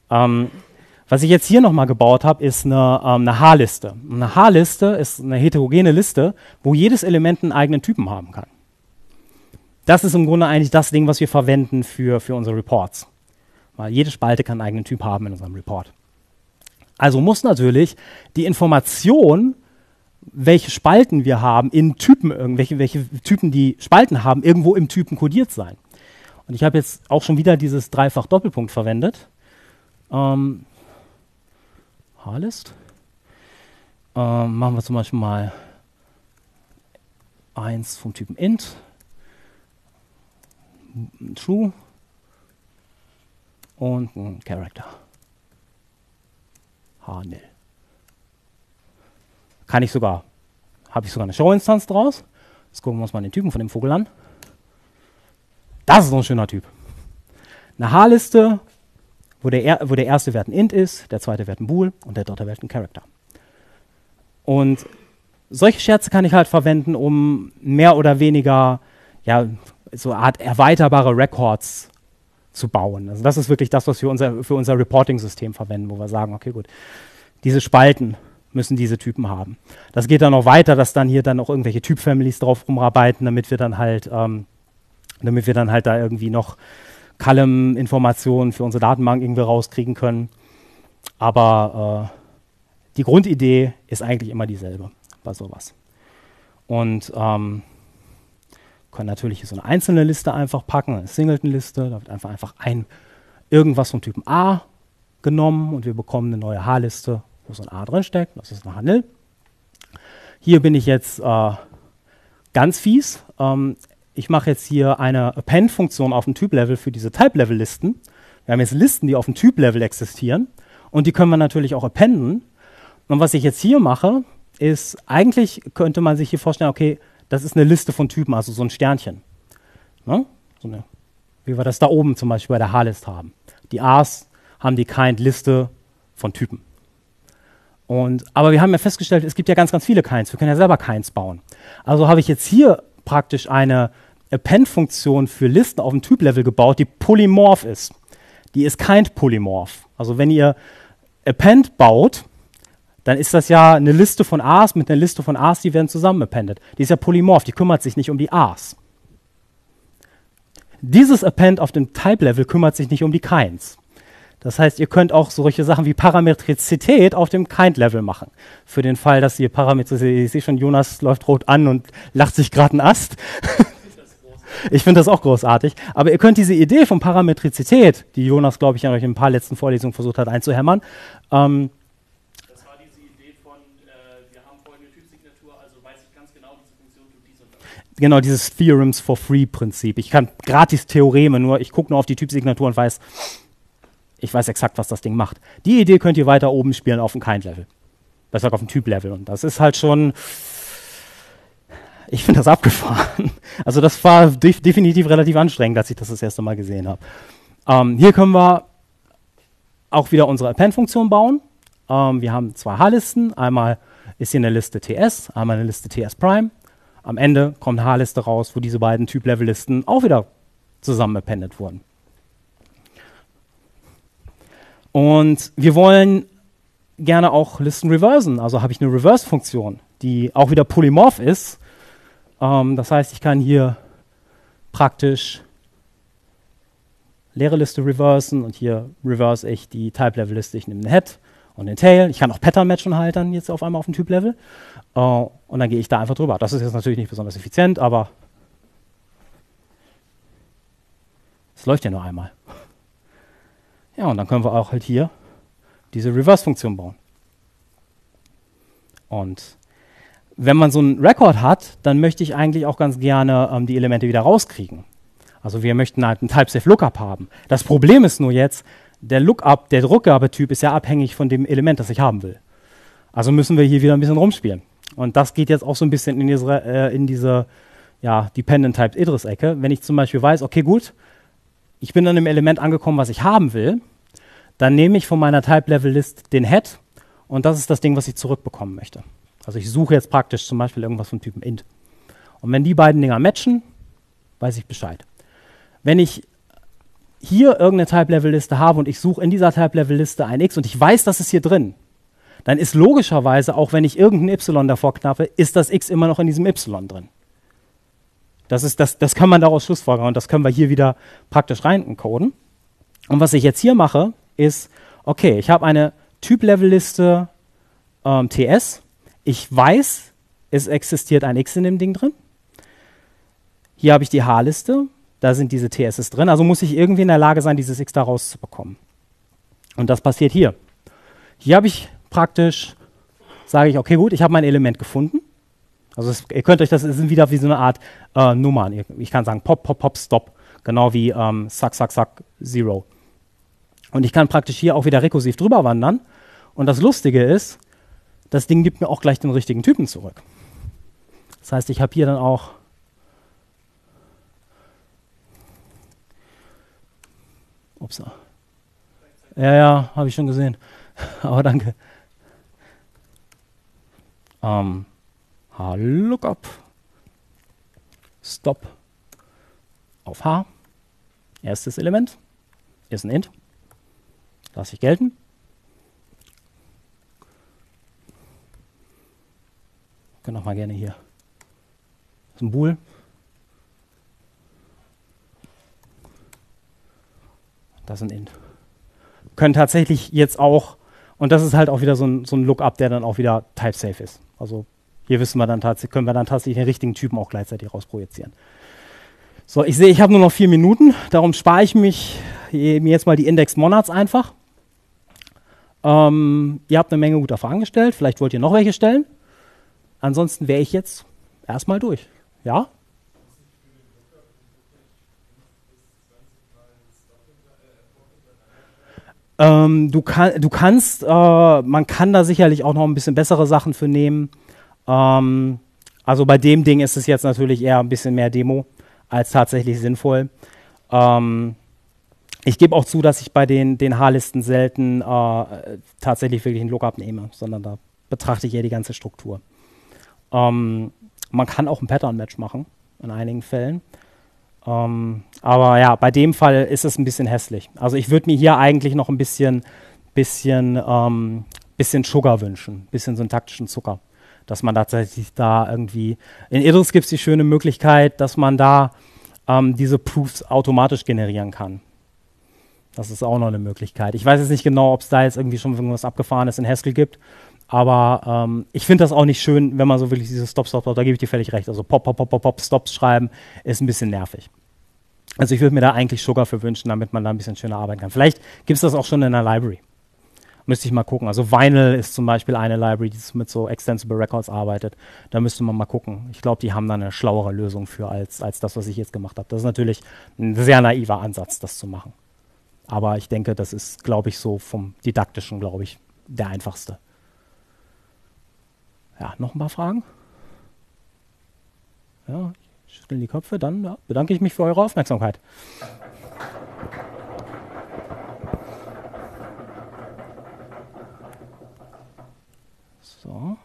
Was ich jetzt hier nochmal gebaut habe, ist eine H-Liste. Eine H-Liste ist eine heterogene Liste, wo jedes Element einen eigenen Typen haben kann. Das ist im Grunde eigentlich das Ding, was wir verwenden für unsere Reports. Weil jede Spalte kann einen eigenen Typ haben in unserem Report. Also muss natürlich die Information, welche Spalten wir haben, in Typen, welche Typen die Spalten haben, irgendwo im Typen kodiert sein. Und ich habe jetzt auch schon wieder dieses Dreifach-Doppelpunkt verwendet. H-List. Machen wir zum Beispiel mal 1 vom Typen int. True. Und ein Character. H-Nil. Habe ich sogar eine Show-Instanz draus. Jetzt gucken wir uns mal den Typen von dem Vogel an. Das ist so ein schöner Typ. Eine H-Liste, wo der erste Wert ein Int ist, der zweite Wert ein Bool und der dritte Wert ein Character. Und solche Scherze kann ich halt verwenden, um mehr oder weniger, ja, so eine Art erweiterbare Records zu bauen. Also das ist wirklich das, was wir für unser Reporting-System verwenden, wo wir sagen, okay, gut, diese Spalten müssen diese Typen haben. Das geht dann noch weiter, dass dann hier dann auch irgendwelche Typ-Families drauf rumarbeiten, damit wir dann halt da irgendwie noch Column-Informationen für unsere Datenbank irgendwie rauskriegen können. Aber die Grundidee ist eigentlich immer dieselbe bei sowas. Und können natürlich so eine einzelne Liste einfach packen, eine Singleton-Liste, da wird einfach irgendwas vom Typen A genommen und wir bekommen eine neue H-Liste, wo so ein A drin steckt, das ist ein Handel. Hier bin ich jetzt ganz fies. Ich mache jetzt hier eine Append-Funktion auf dem Typ-Level für diese Type-Level-Listen. Wir haben jetzt Listen, die auf dem Typ-Level existieren und die können wir natürlich auch appenden. Und was ich jetzt hier mache, ist, eigentlich könnte man sich hier vorstellen, okay, das ist eine Liste von Typen, also so ein Sternchen. Ne? So eine, wie wir das da oben zum Beispiel bei der H-List haben. Die A's haben die Kind-Liste von Typen. Aber wir haben ja festgestellt, es gibt ja ganz, ganz viele Kinds. Wir können ja selber Kinds bauen. Also habe ich jetzt hier praktisch eine Append-Funktion für Listen auf dem Typ-Level gebaut, die polymorph ist. Die ist Kind-polymorph. Also wenn ihr Append baut, dann ist das ja eine Liste von A's mit einer Liste von A's, die werden zusammen appendet. Die ist ja polymorph, die kümmert sich nicht um die A's. Dieses Append auf dem Type-Level kümmert sich nicht um die Kinds. Das heißt, ihr könnt auch solche Sachen wie Parametrizität auf dem Kind-Level machen. Für den Fall, dass ihr Parametrizität, ich sehe schon, Jonas läuft rot an und lacht sich gerade einen Ast. Ich finde das auch großartig. Aber ihr könnt diese Idee von Parametrizität, die Jonas, glaube ich, an euch in ein paar letzten Vorlesungen versucht hat einzuhämmern. Das war diese Idee von, wir haben folgende Typsignatur, also weiß ich ganz genau, diese Funktion tut dies und das. Genau, dieses Theorems for Free-Prinzip. Ich kann gratis Theoreme, nur ich gucke nur auf die Typsignatur und weiß, ich weiß exakt, was das Ding macht. Die Idee könnt ihr weiter oben spielen auf dem Kind-Level. Besser auf dem Typ-Level. Und das ist halt schon, ich finde das abgefahren. Also das war definitiv relativ anstrengend, als ich das erste Mal gesehen habe. Hier können wir auch wieder unsere Append-Funktion bauen. Wir haben zwei H-Listen. Einmal ist hier eine Liste TS, einmal eine Liste TS Prime. Am Ende kommt eine H-Liste raus, wo diese beiden Typ-Level-Listen auch wieder zusammen appendet wurden. Und wir wollen gerne auch Listen reversen. Also habe ich eine Reverse-Funktion, die auch wieder polymorph ist. Das heißt, ich kann hier praktisch leere Liste reversen und hier reverse ich die Type-Level-Liste. Ich nehme den Head und den Tail. Ich kann auch Pattern-Matchen halten jetzt auf einmal auf dem Typ-Level. Und dann gehe ich da einfach drüber. Das ist jetzt natürlich nicht besonders effizient, aber Es läuft ja nur einmal. Ja, und dann können wir auch halt hier diese Reverse-Funktion bauen. Und wenn man so einen Record hat, dann möchte ich eigentlich auch ganz gerne die Elemente wieder rauskriegen. Also wir möchten halt einen Type-Safe-Lookup haben. Das Problem ist nur jetzt, der Lookup, der Rückgabetyp ist ja abhängig von dem Element, das ich haben will. Also müssen wir hier wieder ein bisschen rumspielen. Und das geht jetzt auch so ein bisschen in diese Dependent-Type-Idris-Ecke. Wenn ich zum Beispiel weiß, okay, gut, ich bin an einem Element angekommen, was ich haben will, dann nehme ich von meiner Type-Level-List den Head und das ist das Ding, was ich zurückbekommen möchte. Also ich suche jetzt praktisch zum Beispiel irgendwas vom Typen int. Und wenn die beiden Dinger matchen, weiß ich Bescheid. Wenn ich hier irgendeine Type-Level-Liste habe und ich suche in dieser Type-Level-Liste ein X und ich weiß, das ist hier drin, dann ist logischerweise, auch wenn ich irgendein Y davor knappe, ist das X immer noch in diesem Y drin. Das kann man daraus schlussfolgern und das können wir hier wieder praktisch reincoden. Und was ich jetzt hier mache, ist, okay, ich habe eine Typ-Level-Liste TS. Ich weiß, es existiert ein X in dem Ding drin. Hier habe ich die H-Liste. Da sind diese TSs drin. Also muss ich irgendwie in der Lage sein, dieses X da rauszubekommen. Und das passiert hier. Hier habe ich praktisch, sage ich, okay, gut, ich habe mein Element gefunden. Also ihr könnt euch das, sind wieder wie so eine Art Nummern. Ich kann sagen pop, pop, pop, stop. Genau wie suck, suck, suck, zero. Und ich kann praktisch hier auch wieder rekursiv drüber wandern. Und das Lustige ist, das Ding gibt mir auch gleich den richtigen Typen zurück. Das heißt, ich habe hier dann auch Upsa. Ja, habe ich schon gesehen. Aber danke. H-Lookup. Stop. Auf H. Erstes Element. Ist ein Int. Lass ich gelten. Können auch mal gerne hier. Das ist ein Bool. Das ist ein Int. Können tatsächlich jetzt auch, und das ist halt auch wieder so ein Lookup, der dann auch wieder type-safe ist. Also hier wissen wir dann tatsächlich, können wir dann tatsächlich den richtigen Typen auch gleichzeitig rausprojizieren. So, ich sehe, ich habe nur noch 4 Minuten, darum spare ich mir jetzt mal die Index-Monats einfach. Ihr habt eine Menge guter Fragen gestellt, vielleicht wollt ihr noch welche stellen. Ansonsten wäre ich jetzt erstmal durch. Ja? Man kann da sicherlich auch noch ein bisschen bessere Sachen für nehmen. Also bei dem Ding ist es jetzt natürlich eher ein bisschen mehr Demo als tatsächlich sinnvoll. Ich gebe auch zu, dass ich bei den H-Listen selten tatsächlich wirklich einen Lookup nehme, sondern da betrachte ich eher die ganze Struktur. Man kann auch ein Pattern-Match machen, in einigen Fällen. Aber ja, bei dem Fall ist es ein bisschen hässlich. Also ich würde mir hier eigentlich noch ein bisschen Sugar wünschen, bisschen syntaktischen Zucker, dass man tatsächlich da irgendwie, in Idris gibt es die schöne Möglichkeit, dass man da diese Proofs automatisch generieren kann. Das ist auch noch eine Möglichkeit. Ich weiß jetzt nicht genau, ob es da jetzt irgendwie schon irgendwas Abgefahrenes in Haskell gibt, aber ich finde das auch nicht schön, wenn man so wirklich dieses Stop, Stop, Stop, da gebe ich dir völlig recht. Also Pop, Pop, Pop, Pop, Pop, Stops schreiben ist ein bisschen nervig. Also ich würde mir da eigentlich Sugar für wünschen, damit man da ein bisschen schöner arbeiten kann. Vielleicht gibt es das auch schon in einer Library. Müsste ich mal gucken. Also Vinyl ist zum Beispiel eine Library, die mit so Extensible Records arbeitet. Da müsste man mal gucken. Ich glaube, die haben da eine schlauere Lösung für als das, was ich jetzt gemacht habe. Das ist natürlich ein sehr naiver Ansatz, das zu machen. Aber ich denke, das ist, glaube ich, so vom Didaktischen, glaube ich, der einfachste. Ja, noch ein paar Fragen? Ja, ich schüttel die Köpfe, dann ja, bedanke ich mich für eure Aufmerksamkeit. So.